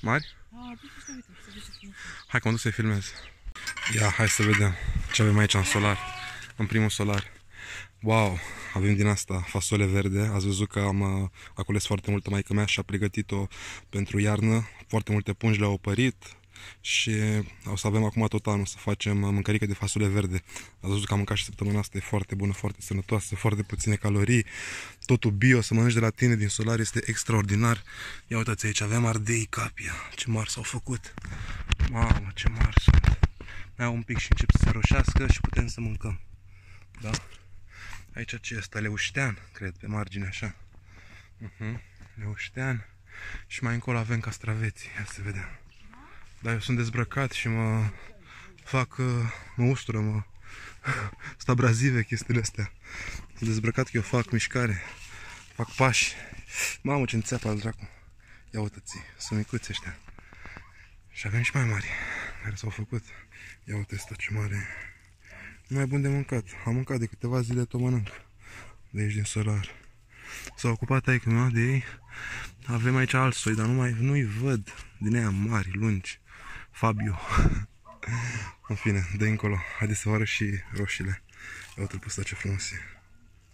Mari? A, uite, uite, uite. Hai că mă duc să-i filmez. Ia, hai să vedem ce avem aici în solar, în primul solar. Wow, avem din asta fasole verde, ați văzut că am acules foarte multă maică mea și a pregătit-o pentru iarnă. Foarte multe pungi le-au opărit. și o să avem acum tot anul să facem mâncărică de fasole verde. Ați văzut că am mâncat și săptămâna asta, e foarte bună, foarte sănătoasă, foarte puține calorii, totul bio, să mănânci de la tine, din solar, este extraordinar. Ia uitați aici, avem ardei capia, ce mari s-au făcut, mamă ce mari sunt. Mai au un pic și încep să se roșească și putem să mâncăm, da? Aici ce este? Leuștean, cred, pe margine, așa. Uh-huh. Leuștean. Și mai încolo avem castraveții, ia să vedem. Dar eu sunt dezbrăcat și mă fac, mă ustură, mă... sunt abrazive chestiile astea. Sunt dezbrăcat că eu fac mișcare, fac pași. Mamă, ce înțeapă al dracu. Ia uitați, sunt micuți ăștia. Și avem și mai mari, care s-au făcut. Ia uite asta ce mare. Nu mai bun de mâncat. Am mâncat de câteva zile, tot mănânc. De aici din solar. S-a ocupat aici, nu? De ei. Avem aici alt soi, dar nu-i văd. Din aia mari, lungi. Fabio. În fine, de încolo. Haideți să vă arăt și roșiile. Ia uite-l pe ăsta ce frumos e.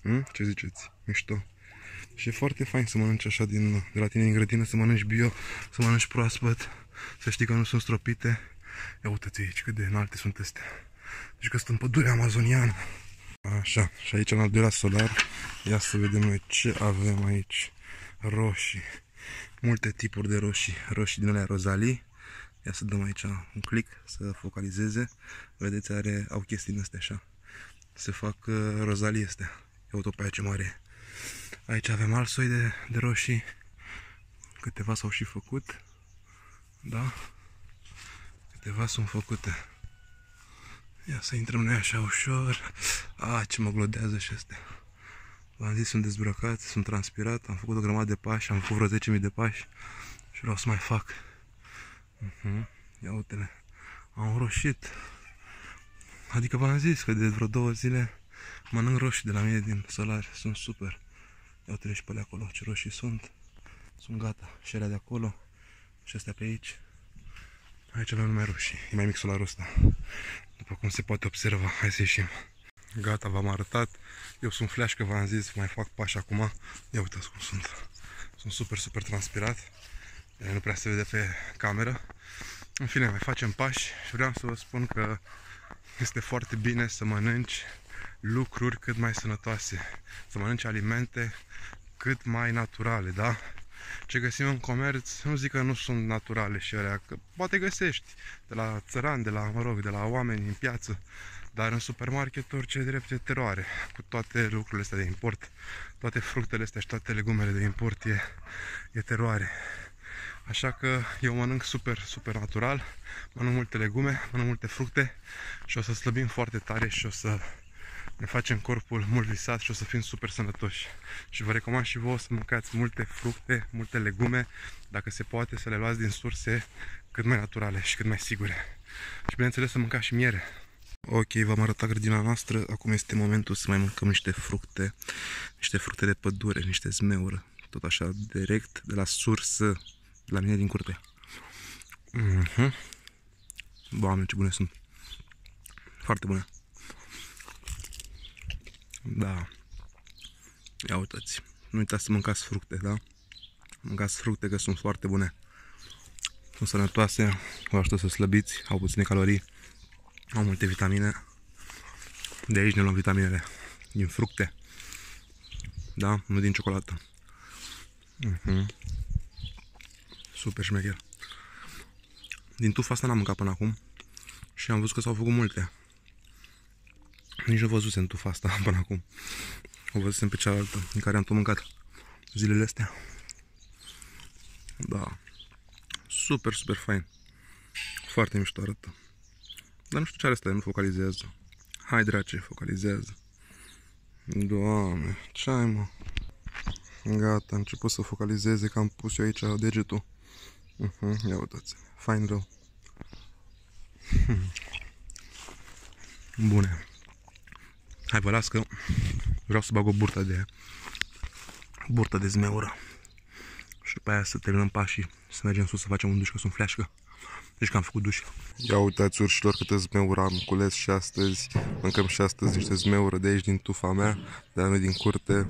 Hm? Ce ziceți? Mișto. Și e foarte fain să mănânci așa din, de la tine din grădină, să mănânci bio, să mănânci proaspăt, să știi că nu sunt stropite. Ia uitați aici cât de înalte sunt astea. Deci că sunt în pădurea amazoniană. Așa, și aici în al doilea solar, ia să vedem noi ce avem aici. Roșii, multe tipuri de roșii, roșii din alea rozalii. Ia să dăm aici un click să focalizeze. Vedeți, are, au chestii din astea așa. Se fac rozalii astea. Ia uite-o pe aia ce mare e. Aici avem alt soi de, de roșii. Câteva s-au și făcut. Da? Câteva sunt făcute. Ia să intrăm noi așa ușor. A, ce mă glodează și astea. V-am zis, sunt dezbrăcat, sunt transpirat. Am făcut o grămadă de pași, am făcut vreo zece mii de pași. Și vreau să mai fac. uh-huh. Ia uite-le. Am roșit. Adică v-am zis că de vreo două zile mănânc roșii de la mine din solar. Sunt super. Ia uite-le și pe alea acolo, ce roșii sunt. Sunt gata, și alea de acolo. Și astea pe aici. Aici avem numai roșii, e mai mic solarul ăsta, după cum se poate observa. Hai să ieșim. Gata, v-am arătat. Eu sunt flash că v-am zis, mai fac pași acum. Ia uitați cum sunt. Sunt super, super transpirat. Nu prea se vede pe cameră. În fine, mai facem pași și vreau să vă spun că este foarte bine să mănânci lucruri cât mai sănătoase. Să mănânci alimente cât mai naturale, da? Ce găsim în comerț, nu zic că nu sunt naturale și alea, că poate găsești de la țărani, de la, mă rog, de la oameni în piață, dar în supermarketuri ce drept e teroare, cu toate lucrurile astea de import, toate fructele astea și toate legumele de import e, e teroare. Așa că eu mănânc super, super natural, mănânc multe legume, mănânc multe fructe și o să slăbim foarte tare și o să ne facem corpul mult visat și o să fim super sănătoși. Și vă recomand și vouă să mâncați multe fructe, multe legume, dacă se poate să le luați din surse cât mai naturale și cât mai sigure. Și bineînțeles să mâncați și miere. Ok, v-am arătat grădina noastră, acum este momentul să mai mâncăm niște fructe, niște fructe de pădure, niște zmeură, tot așa direct de la sursă, de la mine din curte. Mm-hmm. Doamne, ce bune sunt! Foarte bune! Da, ia uitați, nu uitați să mâncați fructe, da? Mâncați fructe că sunt foarte bune. Sunt sănătoase, vă ajută să slăbiți, au puține calorii, au multe vitamine. De aici ne luăm vitaminele, din fructe, da? Nu din ciocolată. Uh-huh. Super șmecher. Din tufa asta n-am mâncat până acum și am văzut că s-au făcut multe. Nici nu văzusem tufa asta până acum. O văzusem pe cealaltă, în care am tot mâncat zilele astea. Da. Super, super fain. Foarte mișto arată. Dar nu știu ce are asta, nu focalizează. Hai, drace, focalizează. Doamne, ce ai, mă? Gata, am început să focalizeze, că am pus eu aici degetul. Uh-huh, ia uitați. Fain rău. Bune. Hai, vă las că vreau să bag o burtă de burtă de zmeură și pe aia să terminăm pașii, să mergem sus să facem un duș, că sunt fleașcă. Deci că am făcut duș. Ia uitați, urșilor, câte zmeură am cules și astăzi. Mâncăm și astăzi niște zmeură de aici din tufa mea, de la noi din curte.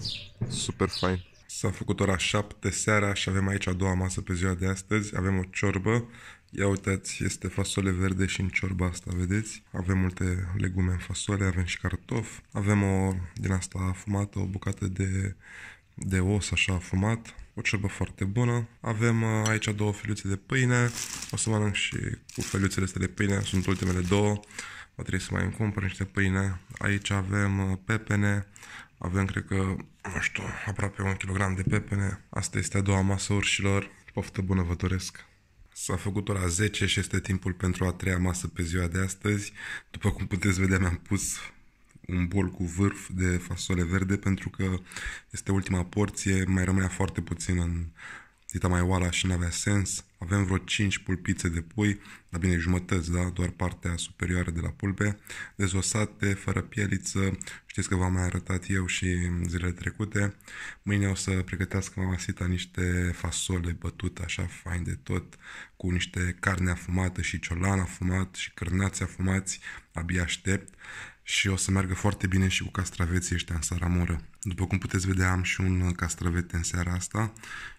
Super fain. S-a făcut ora șapte seara și avem aici a doua masă pe ziua de astăzi. Avem o ciorbă, Ia uitați, este fasole verde și în ciorba asta, vedeți? Avem multe legume în fasole, avem și cartofi, avem o din asta afumată, o bucată de, de os așa afumat, o ciorbă foarte bună. Avem aici două feliuțe de pâine, o să mănânc și cu feliuțele astea de pâine, sunt ultimele două, o trebuie să mai îmi cumpăr niște pâine. Aici avem pepene, avem cred că, nu știu, aproape un kilogram de pepene. Asta este a doua masă, urșilor, poftă bună vă doresc! S-a făcut ora zece și este timpul pentru a treia masă pe ziua de astăzi. După cum puteți vedea, mi-am pus un bol cu vârf de fasole verde pentru că este ultima porție, mai rămânea foarte puțin în dita mai oala și n-avea sens. Avem vreo cinci pulpițe de pui, dar bine, jumătăți, da? Doar partea superioară de la pulpe, dezosate, fără pieliță, știți că v-am mai arătat eu și zilele trecute. Mâine o să pregătească mamasita niște fasole bătute, așa, fain de tot, cu niște carne afumată și ciolan afumat și cârnați afumați, abia aștept. Și o să meargă foarte bine și cu castraveții ăștia în saramură. După cum puteți vedea, am și un castravete în seara asta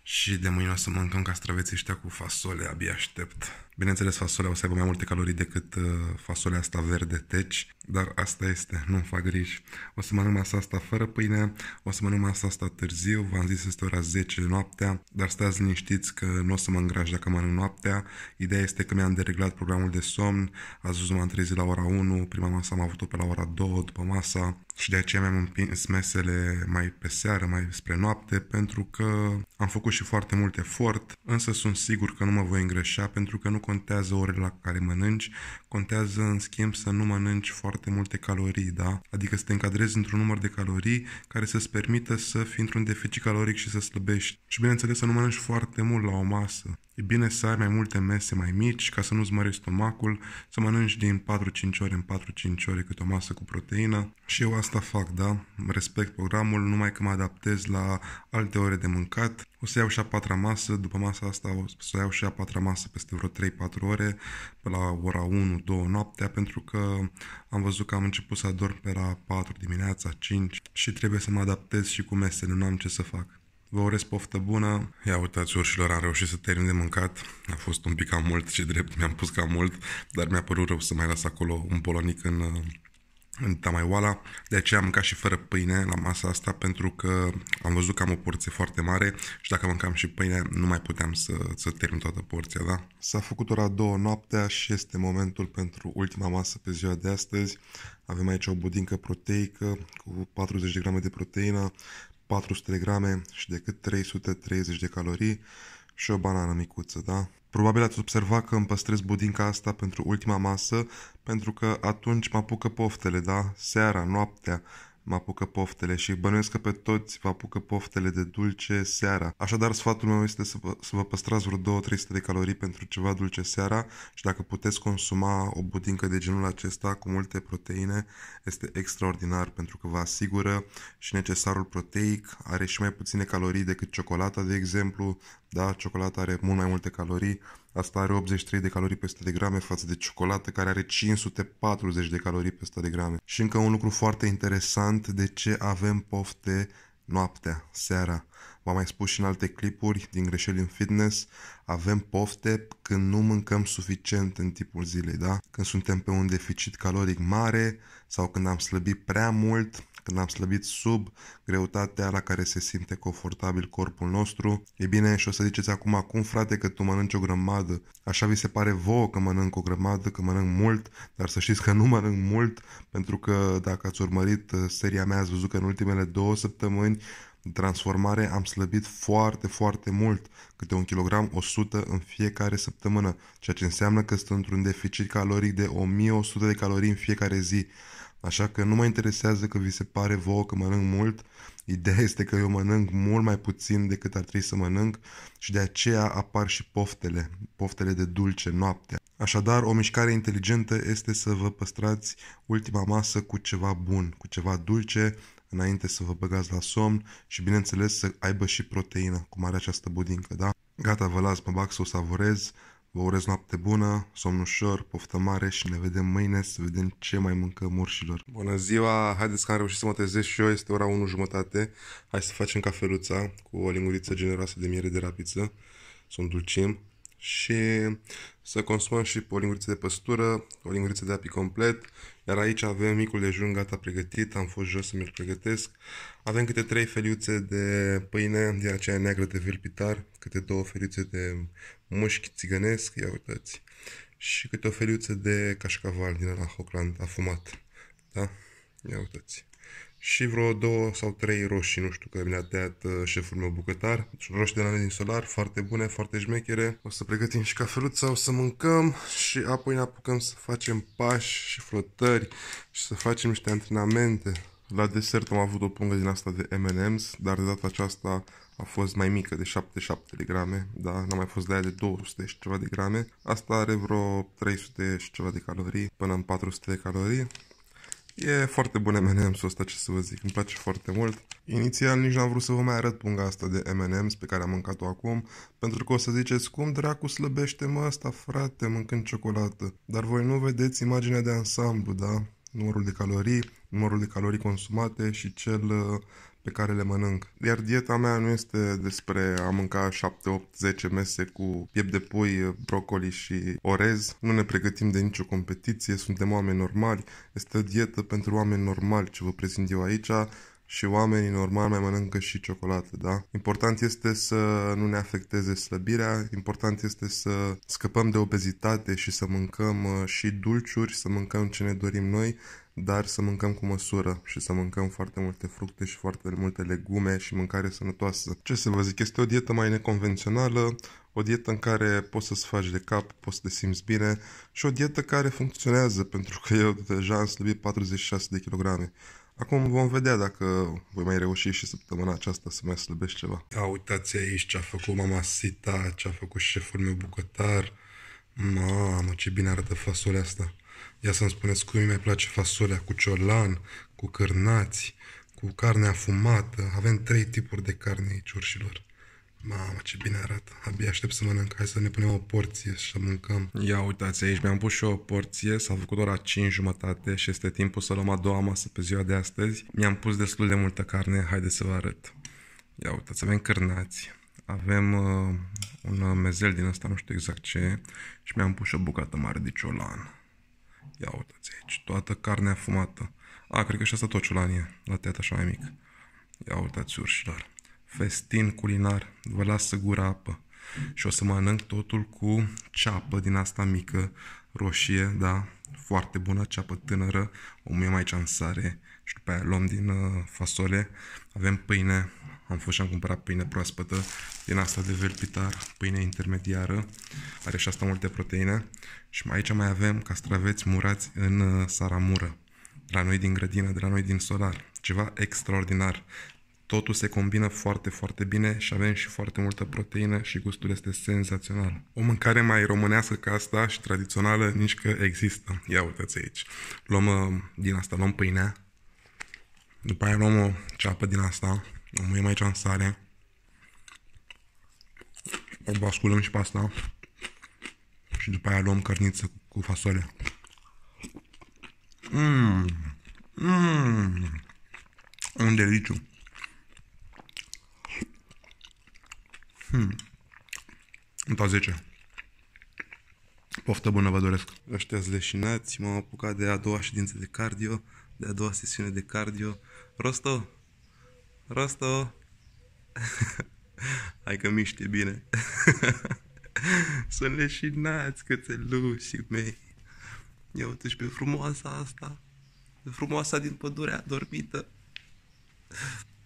și de mâine o să mâncăm castraveții ăștia cu fasole, abia aștept. Bineînțeles, fasolea o să aibă mai multe calorii decât fasolea asta verde teci, dar asta este, nu-mi fac griji. O să mănânc masa asta fără pâine, o să mănânc masa asta târziu, v-am zis este ora zece noaptea, dar stați liniștiți că nu o să mă îngraș dacă mănânc noaptea. Ideea este că mi-am dereglat programul de somn, azi zi m-am trezit la ora unu, prima masă am avut-o pe la ora două după masa și de aceea mi-am împins mesele mai pe seară, mai spre noapte, pentru că am făcut și foarte mult efort, însă sunt sigur că nu mă voi îngrășa pentru că nu contează orele la care mănânci, contează în schimb să nu mănânci foarte multe calorii, da? Adică să te încadrezi într-un număr de calorii care să-ți permită să fii într-un deficit caloric și să slăbești. Și bineînțeles să nu mănânci foarte mult la o masă. E bine să ai mai multe mese mai mici ca să nu-ți mărești stomacul, să mănânci din patru-cinci ore în patru-cinci ore cât o masă cu proteină. Și eu asta fac, da? Respect programul, numai că mă adaptez la alte ore de mâncat. O să iau și a patra masă, după masa asta o să iau și a patra masă peste vreo trei-patru ore, pe la ora unu-două noaptea, pentru că am văzut că am început să adorm pe la patru dimineața, cinci și trebuie să mă adaptez și cu mesele, nu am ce să fac. Vă urez poftă bună. Ia uitați, urșilor, am reușit să termin de mâncat. A fost un pic cam mult și drept, mi-am pus cam mult, dar mi-a părut rău să mai las acolo un polonic în... în tamaioala, de aceea am mâncat și fără pâine la masa asta pentru că am văzut că am o porție foarte mare și dacă mâncam și pâine nu mai puteam să, să termin toată porția, da? S-a făcut ora două noaptea și este momentul pentru ultima masă pe ziua de astăzi. Avem aici o budincă proteică cu patruzeci de grame de proteină, patru sute de grame și decât trei sute treizeci de calorii și o banană micuță, da? Probabil ați observat că îmi păstrez budinca asta pentru ultima masă, pentru că atunci mă apucă poftele, da? Seara, noaptea mă apucă poftele și bănuiesc că pe toți vă apucă poftele de dulce seara. Așadar, sfatul meu este să vă, să vă păstrați vreo două-trei sute de calorii pentru ceva dulce seara și dacă puteți consuma o budincă de genul acesta cu multe proteine, este extraordinar pentru că vă asigură și necesarul proteic, are și mai puține calorii decât ciocolata, de exemplu. Da, ciocolata are mult mai multe calorii. Asta are optzeci și trei de calorii pe o sută de grame față de ciocolată care are cinci sute patruzeci de calorii pe o sută de grame. Și încă un lucru foarte interesant, de ce avem pofte noaptea, seara. V-am mai spus și în alte clipuri din Greșeli în Fitness, avem pofte când nu mâncăm suficient în timpul zilei, da? Când suntem pe un deficit caloric mare sau când am slăbit prea mult, când am slăbit sub greutatea la care se simte confortabil corpul nostru. E bine, și o să ziceți acum, acum frate că tu mănânci o grămadă. Așa vi se pare vouă că mănânc o grămadă, că mănânc mult, dar să știți că nu mănânc mult, pentru că dacă ați urmărit seria mea, ați văzut că în ultimele două săptămâni de transformare am slăbit foarte, foarte mult, câte un kilogram o sută în fiecare săptămână, ceea ce înseamnă că sunt într-un deficit caloric de o mie o sută de calorii în fiecare zi. Așa că nu mă interesează că vi se pare vouă că mănânc mult, ideea este că eu mănânc mult mai puțin decât ar trebui să mănânc și de aceea apar și poftele, poftele de dulce noaptea. Așadar, o mișcare inteligentă este să vă păstrați ultima masă cu ceva bun, cu ceva dulce, înainte să vă băgați la somn și bineînțeles să aibă și proteină, cum are această budincă, da? Gata, vă las, mă bag să o savorez. Vă urez noapte bună, somn ușor, poftă mare și ne vedem mâine să vedem ce mai mâncăm, urșilor. Bună ziua, haideți că am reușit să mă trezesc și eu, este ora unu și jumătate. Hai să facem cafeluța cu o linguriță generoasă de miere de rapiță, să o îndulcim și să consumăm și o linguriță de păstură, o linguriță de ApiComplet, iar aici avem micul dejun gata pregătit, am fost jos să mi-l pregătesc. Avem câte trei feliuțe de pâine din aceea neagră de Velpitar, câte două feliuțe de mușchi țigănesc, ia uitați, și câte o feliuță de cașcaval din ăla Hochland afumat, da? Ia uitați. Și vreo două sau trei roșii, nu știu, că mi le-a tăiat șeful meu bucătar. Roșii de la noi din solar, foarte bune, foarte șmechere. O să pregătim și cafeluța, o să mâncăm și apoi ne apucăm să facem pași și flotări și să facem niște antrenamente. La desert am avut o pungă din asta de M and M's, dar de data aceasta a fost mai mică, de șaptezeci și șapte de grame, dar n-a mai fost de aia de două sute și ceva de grame. Asta are vreo trei sute și ceva de calorii, până în patru sute de calorii. E foarte bun M and M's ăsta, ce să vă zic, îmi place foarte mult. Inițial nici n-am vrut să vă mai arăt punga asta de M and M's pe care am mâncat-o acum, pentru că o să ziceți, cum dracu slăbește-mă asta, frate, mâncând ciocolată. Dar voi nu vedeți imaginea de ansamblu, da? Numărul de calorii, numărul de calorii consumate și cel pe care le mănânc. Iar dieta mea nu este despre a mânca șapte, opt, zece mese cu piept de pui, brocoli și orez. Nu ne pregătim de nicio competiție, suntem oameni normali. Este o dietă pentru oameni normali ce vă prezint eu aici și oamenii normali mai mănâncă și ciocolată, da? Important este să nu ne afecteze slăbirea, important este să scăpăm de obezitate și să mâncăm și dulciuri, să mâncăm ce ne dorim noi, dar să mâncăm cu măsură și să mâncăm foarte multe fructe și foarte multe legume și mâncare sănătoasă. Ce să vă zic, este o dietă mai neconvențională, o dietă în care poți să-ți faci de cap, poți să te simți bine și o dietă care funcționează, pentru că eu deja am slăbit patruzeci și șase de kilograme. Acum vom vedea dacă voi mai reuși și săptămâna aceasta să mai slăbești ceva. A, uitați aici ce a făcut mamasita, ce a făcut șeful meu bucătar. Mamă, ce bine arată fasolea asta. Ia să-mi spuneți cum îmi mai place fasolea, cu ciolan, cu cârnați, cu carne afumată. Avem trei tipuri de carne aici, urșilor. Mamă, ce bine arată. Abia aștept să mănânc. Hai să ne punem o porție și să mâncăm. Ia uitați aici, mi-am pus și o porție. S-a făcut ora cinci jumătate și este timpul să luăm a doua masă pe ziua de astăzi. Mi-am pus destul de multă carne. Haideți să vă arăt. Ia uitați, avem cârnați. Avem uh, un mezel din ăsta, nu știu exact ce e. Și mi-am pus și o bucată mare de ciolan. Ia uitați aici, toată carnea afumată. A, cred că și asta tot ciolan e, la tăiat așa mai mic. Ia uitați, urșilor. Festin culinar, vă lasă gura apă. Și o să mănânc totul cu ceapă din asta mică, roșie, da, foarte bună, ceapă tânără, o mie mai în sare și după aia luăm din uh, fasole. Avem pâine, am fost și am cumpărat pâine proaspătă din asta de Velpitar, pâine intermediară, are și asta multe proteine. Și aici mai avem castraveți murați în uh, saramură, de la noi din grădină, de la noi din solar, ceva extraordinar. Totul se combină foarte, foarte bine și avem și foarte multă proteină și gustul este senzațional. O mâncare mai românească ca asta și tradițională nici că există. Ia uitați aici. Luăm din asta, luăm pâinea. După aia luăm o ceapă din asta. O muiem aici în sare. O basculăm și pe asta. Și după aia luăm cărniță cu fasole. Mmm! Mmm! Un deliciu! Hmm. Înta zece. Poftă bună vă doresc. Ăștia-s leșinați, m-am apucat de a doua ședință de cardio, de a doua sesiune de cardio. Rosto! Rosto! Hai că miște bine. Sunt leșinați cățelușii mei. Ia uite-și pe frumoasa asta. Pe frumoasa din pădurea adormită.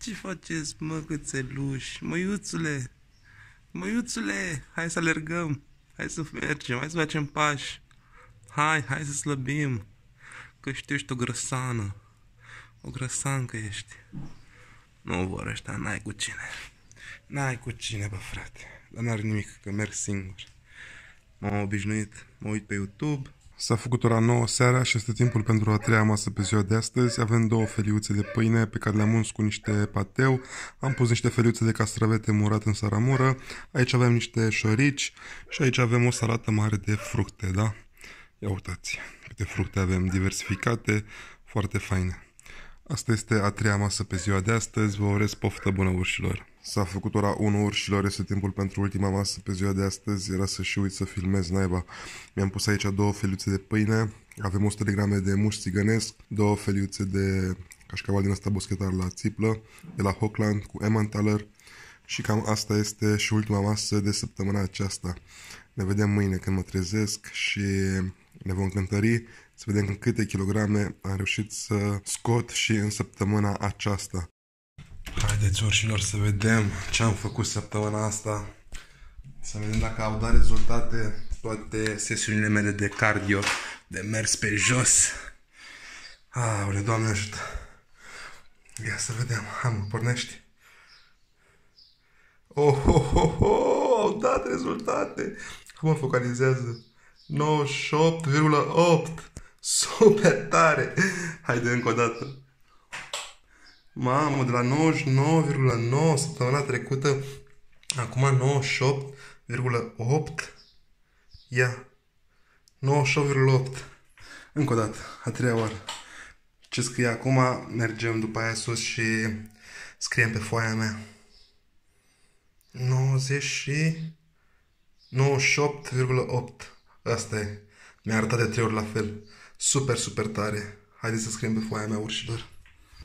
Ce faceți, mă, cățeluși? Măiuțule! Măiuțule, hai să alergăm, hai să mergem, hai să facem pași, hai, hai să slăbim, că știu, ești o grăsană, o grăsancă ești. Nu vor ăștia, n-ai cu cine, n-ai cu cine, bă, frate, dar n-are nimic, că merg singur. M-am obișnuit, mă uit pe YouTube. S-a făcut ora nouă seara și este timpul pentru a treia masă pe ziua de astăzi. Avem două feliuțe de pâine pe care le-am uns cu niște pateu. Am pus niște feliuțe de castravete murat în saramură. Aici avem niște șorici și aici avem o salată mare de fructe, da? Ia uitați câte fructe avem diversificate, foarte faine. Asta este a treia masă pe ziua de astăzi. Vă urez poftă bună, urșilor! S-a făcut ora unu, urșilor, este timpul pentru ultima masă pe ziua de astăzi, era să și uit să filmez, naiba. Mi-am pus aici două feliuțe de pâine, avem o sută de grame de mușchi țigănesc, două feliuțe de cașcaval din asta boschetar la țiplă, de la Hochland cu Emmentaler. Și cam asta este și ultima masă de săptămâna aceasta. Ne vedem mâine când mă trezesc și ne vom cântări să vedem câte kilograme am reușit să scot și în săptămâna aceasta. Haideți, urșilor, să vedem ce am făcut săptămâna asta. Să vedem dacă au dat rezultate toate sesiunile mele de cardio, de mers pe jos. Aole, Doamne ajută! Ia să vedem. Am, pornești? Oh, oh, oh, oh, au dat rezultate! Cum mă focalizează? nouăzeci și opt virgulă opt! Super tare! Haide încă o dată! Mamă, de la nouăzeci și nouă virgulă nouă săptămâna trecută, acum nouăzeci și opt virgulă opt. Ia, nouăzeci și opt virgulă opt. Încă o dată, a treia oară. Ce scrie acum, mergem după aia sus și scriem pe foaia mea. nouăzeci și nouă virgulă opt. Asta e. Mi-a arătat de trei ori la fel. Super, super tare. Haideți să scriem pe foaia mea, urșilor.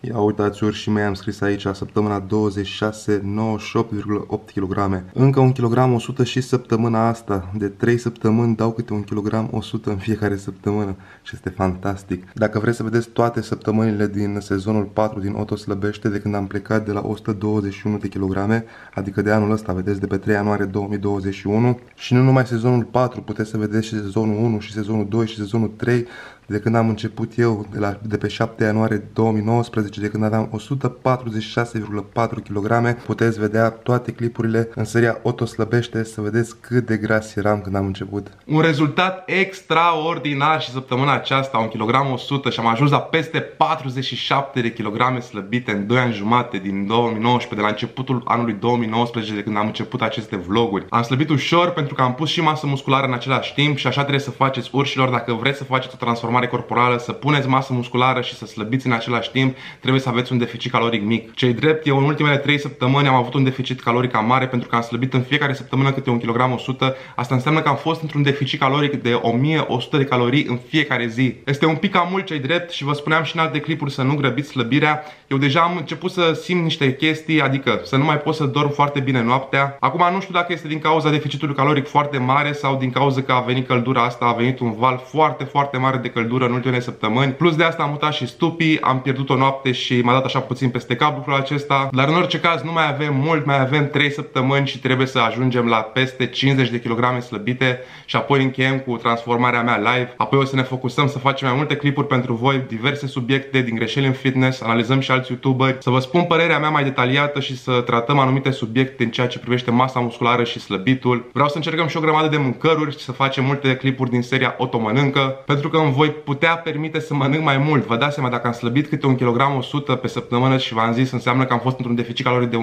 Ia uitați, urși mei, am scris aici săptămâna douăzeci și șase, nouăzeci și opt virgulă opt kilograme. Încă un kilogram o sută și săptămâna asta. De trei săptămâni dau câte un kilogram o sută în fiecare săptămână și este fantastic. Dacă vreți să vedeți toate săptămânile din sezonul patru din Otto Slăbește, de când am plecat de la o sută douăzeci și unu de kilograme, adică de anul ăsta, vedeți, de pe trei ianuarie două mii douăzeci și unu, și nu numai sezonul patru, puteți să vedeți și sezonul unu și sezonul doi și sezonul trei, de când am început eu, de, la, de pe șapte ianuarie două mii nouăsprezece, de când aveam o sută patruzeci și șase virgulă patru kilograme, puteți vedea toate clipurile în seria Otto Slăbește, să vedeți cât de gras eram când am început. Un rezultat extraordinar și săptămâna aceasta, un kilogram o sută, și am ajuns la peste patruzeci și șapte de kilograme slăbite în doi ani jumate din două mii nouăsprezece, de la începutul anului două mii nouăsprezece, de când am început aceste vloguri. Am slăbit ușor pentru că am pus și masă musculară în același timp și așa trebuie să faceți, urșilor, dacă vreți să faceți o transformare corporală, să puneți masă musculară și să slăbiți în același timp, trebuie să aveți un deficit caloric mic. Ce-i drept, eu în ultimele trei săptămâni am avut un deficit caloric cam mare pentru că am slăbit în fiecare săptămână câte un kilogram o sută. Asta înseamnă că am fost într-un deficit caloric de o mie o sută de calorii în fiecare zi. Este un pic cam mult, ce-i drept, și vă spuneam și în alte clipuri să nu grăbiți slăbirea. Eu deja am început să simt niște chestii, adică să nu mai pot să dorm foarte bine noaptea. Acum nu știu dacă este din cauza deficitului caloric foarte mare sau din cauza că a venit căldura asta, a venit un val foarte, foarte mare de căldură în ultimele săptămâni. Plus de asta am mutat și stupii, am pierdut o noapte și m-a dat așa puțin peste cap lucrul acesta. Dar în orice caz nu mai avem mult, mai avem trei săptămâni și trebuie să ajungem la peste cincizeci de kilograme slăbite și apoi încheiem cu transformarea mea live. Apoi o să ne focusăm să facem mai multe clipuri pentru voi, diverse subiecte din greșeli în fitness, analizăm și alți youtuberi, să vă spun părerea mea mai detaliată și să tratăm anumite subiecte în ceea ce privește masa musculară și slăbitul. Vreau să încercăm și o grămadă de mâncăruri și să facem multe clipuri din seria Otto Mănâncă, pentru că îmi voi putea permite să mănânc mai mult. Vă dați seama, dacă am slăbit câte un kilogram o sută pe săptămână și v-am zis, înseamnă că am fost într-un deficit caloric de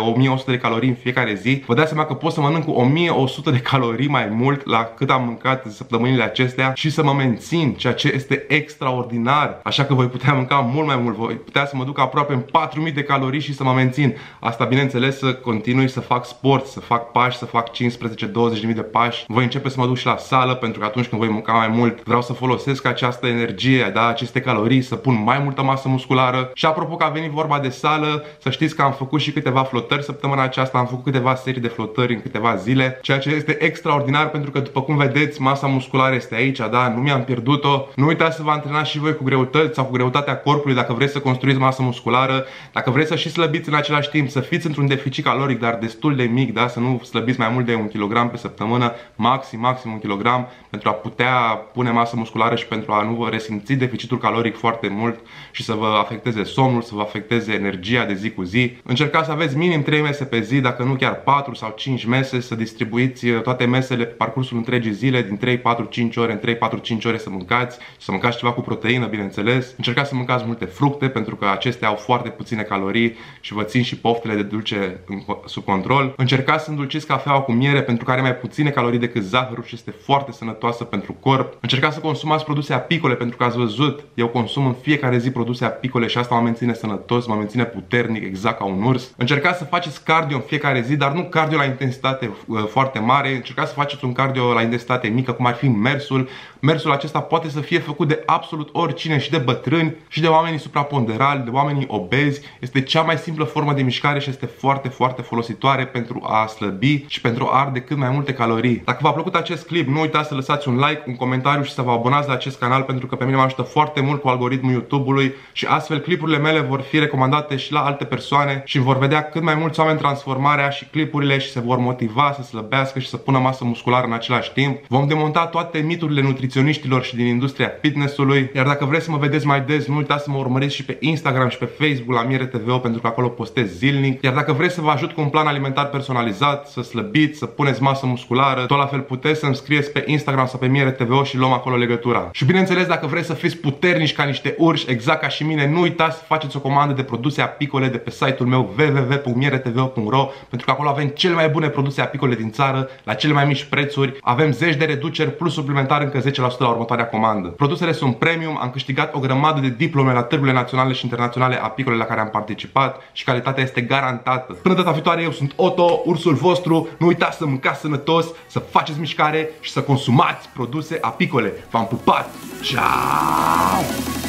o mie o sută de calorii în fiecare zi. Vă dați seama că pot să mănânc cu o mie o sută de calorii mai mult la cât am mâncat săptămânile acestea și să mă mențin, ceea ce este extraordinar. Așa că voi putea mânca mult mai mult, voi putea să mă duc aproape în patru mii de calorii și să mă mențin. Asta, bineînțeles, să continui să fac sport, să fac pași, să fac cincisprezece douăzeci de mii de pași. Voi începe să mă duc și la sală, pentru că atunci când voi mânca mai mult, vreau să folosesc această energie, da, aceste calorii, să pun mai multă masă musculară. Și apropo că a venit vorba de sală, să știți că am făcut și câteva flotări săptămâna aceasta, am făcut câteva serii de flotări în câteva zile, ceea ce este extraordinar pentru că, după cum vedeți, masa musculară este aici, da, nu mi-am pierdut-o. Nu uitați să vă antrenați și voi cu greutăți sau cu greutatea corpului dacă vreți să construiți masă musculară, dacă vreți să și slăbiți în același timp, să fiți într-un deficit caloric, dar destul de mic, da, să nu slăbiți mai mult de un kilogram pe săptămână, maxim, maxim un kilogram, pentru a putea pune masă musculară și pentru a nu vă resimți deficitul caloric foarte mult și să vă afecteze somnul, să vă afecteze energia de zi cu zi. Încercați să aveți minim trei mese pe zi, dacă nu chiar patru sau cinci mese, să distribuiți toate mesele pe parcursul întregii zile, din trei patru cinci ore, în trei patru cinci ore să mâncați, să mâncați ceva cu proteină, bineînțeles. Încercați să mâncați multe fructe, pentru că acestea au foarte puține calorii și vă țin și poftele de dulce sub control. Încercați să îndulciți cafeaua cu miere, pentru că are mai puține calorii decât zahărul și este foarte sănătoasă pentru corp. Încercați să consumați produse apicole, pentru că ați văzut, eu consum în fiecare zi produse apicole și asta mă menține sănătos, mă menține puternic, exact ca un urs. Încercați să faceți cardio în fiecare zi, dar nu cardio la intensitate foarte mare, încercați să faceți un cardio la intensitate mică, cum ar fi mersul. Mersul acesta poate să fie făcut de absolut oricine, și de bătrâni, și de oamenii supraponderali, de oamenii obezi. Este cea mai simplă formă de mișcare și este foarte, foarte folositoare pentru a slăbi și pentru a arde cât mai multe calorii. Dacă v-a plăcut acest clip, nu uitați să lăsați un like, un comentariu și să vă abonați la acest canal, pentru că pe mine mă ajută foarte mult cu algoritmul YouTube-ului și astfel clipurile mele vor fi recomandate și la alte persoane și vor vedea cât mai mulți oameni transformarea și clipurile și se vor motiva să slăbească și să pună masă musculară în același timp. Vom demonta toate miturile nutriționiștilor și din industria fitnessului. Iar dacă vreți să mă vedeți mai des, nu uitați să mă urmăriți și pe Instagram și pe Facebook la MiereTVO, pentru că acolo postez zilnic. Iar dacă vreți să vă ajut cu un plan alimentar personalizat, să slăbiți, să puneți masă musculară, tot la fel puteți să-mi scrieți pe Instagram sau pe MiereTVO și luăm acolo legătura. Și bineînțeles, dacă vreți să fiți puternici ca niște urși, exact ca și mine, nu uitați să faceți o comandă de produse apicole de pe site-ul meu w w w punct mieretv punct ro, pentru că acolo avem cele mai bune produse apicole din țară, la cele mai mici prețuri, avem zeci de reduceri plus suplimentar încă zece la sută la următoarea comandă. Produsele sunt premium, am câștigat o grămadă de diplome la târgurile naționale și internaționale apicole la care am participat și calitatea este garantată. Până data viitoare, eu sunt Otto, ursul vostru, nu uitați să mâncați sănătos, să faceți mișcare și să consumați produse apicole. V-am pupat! Ciao!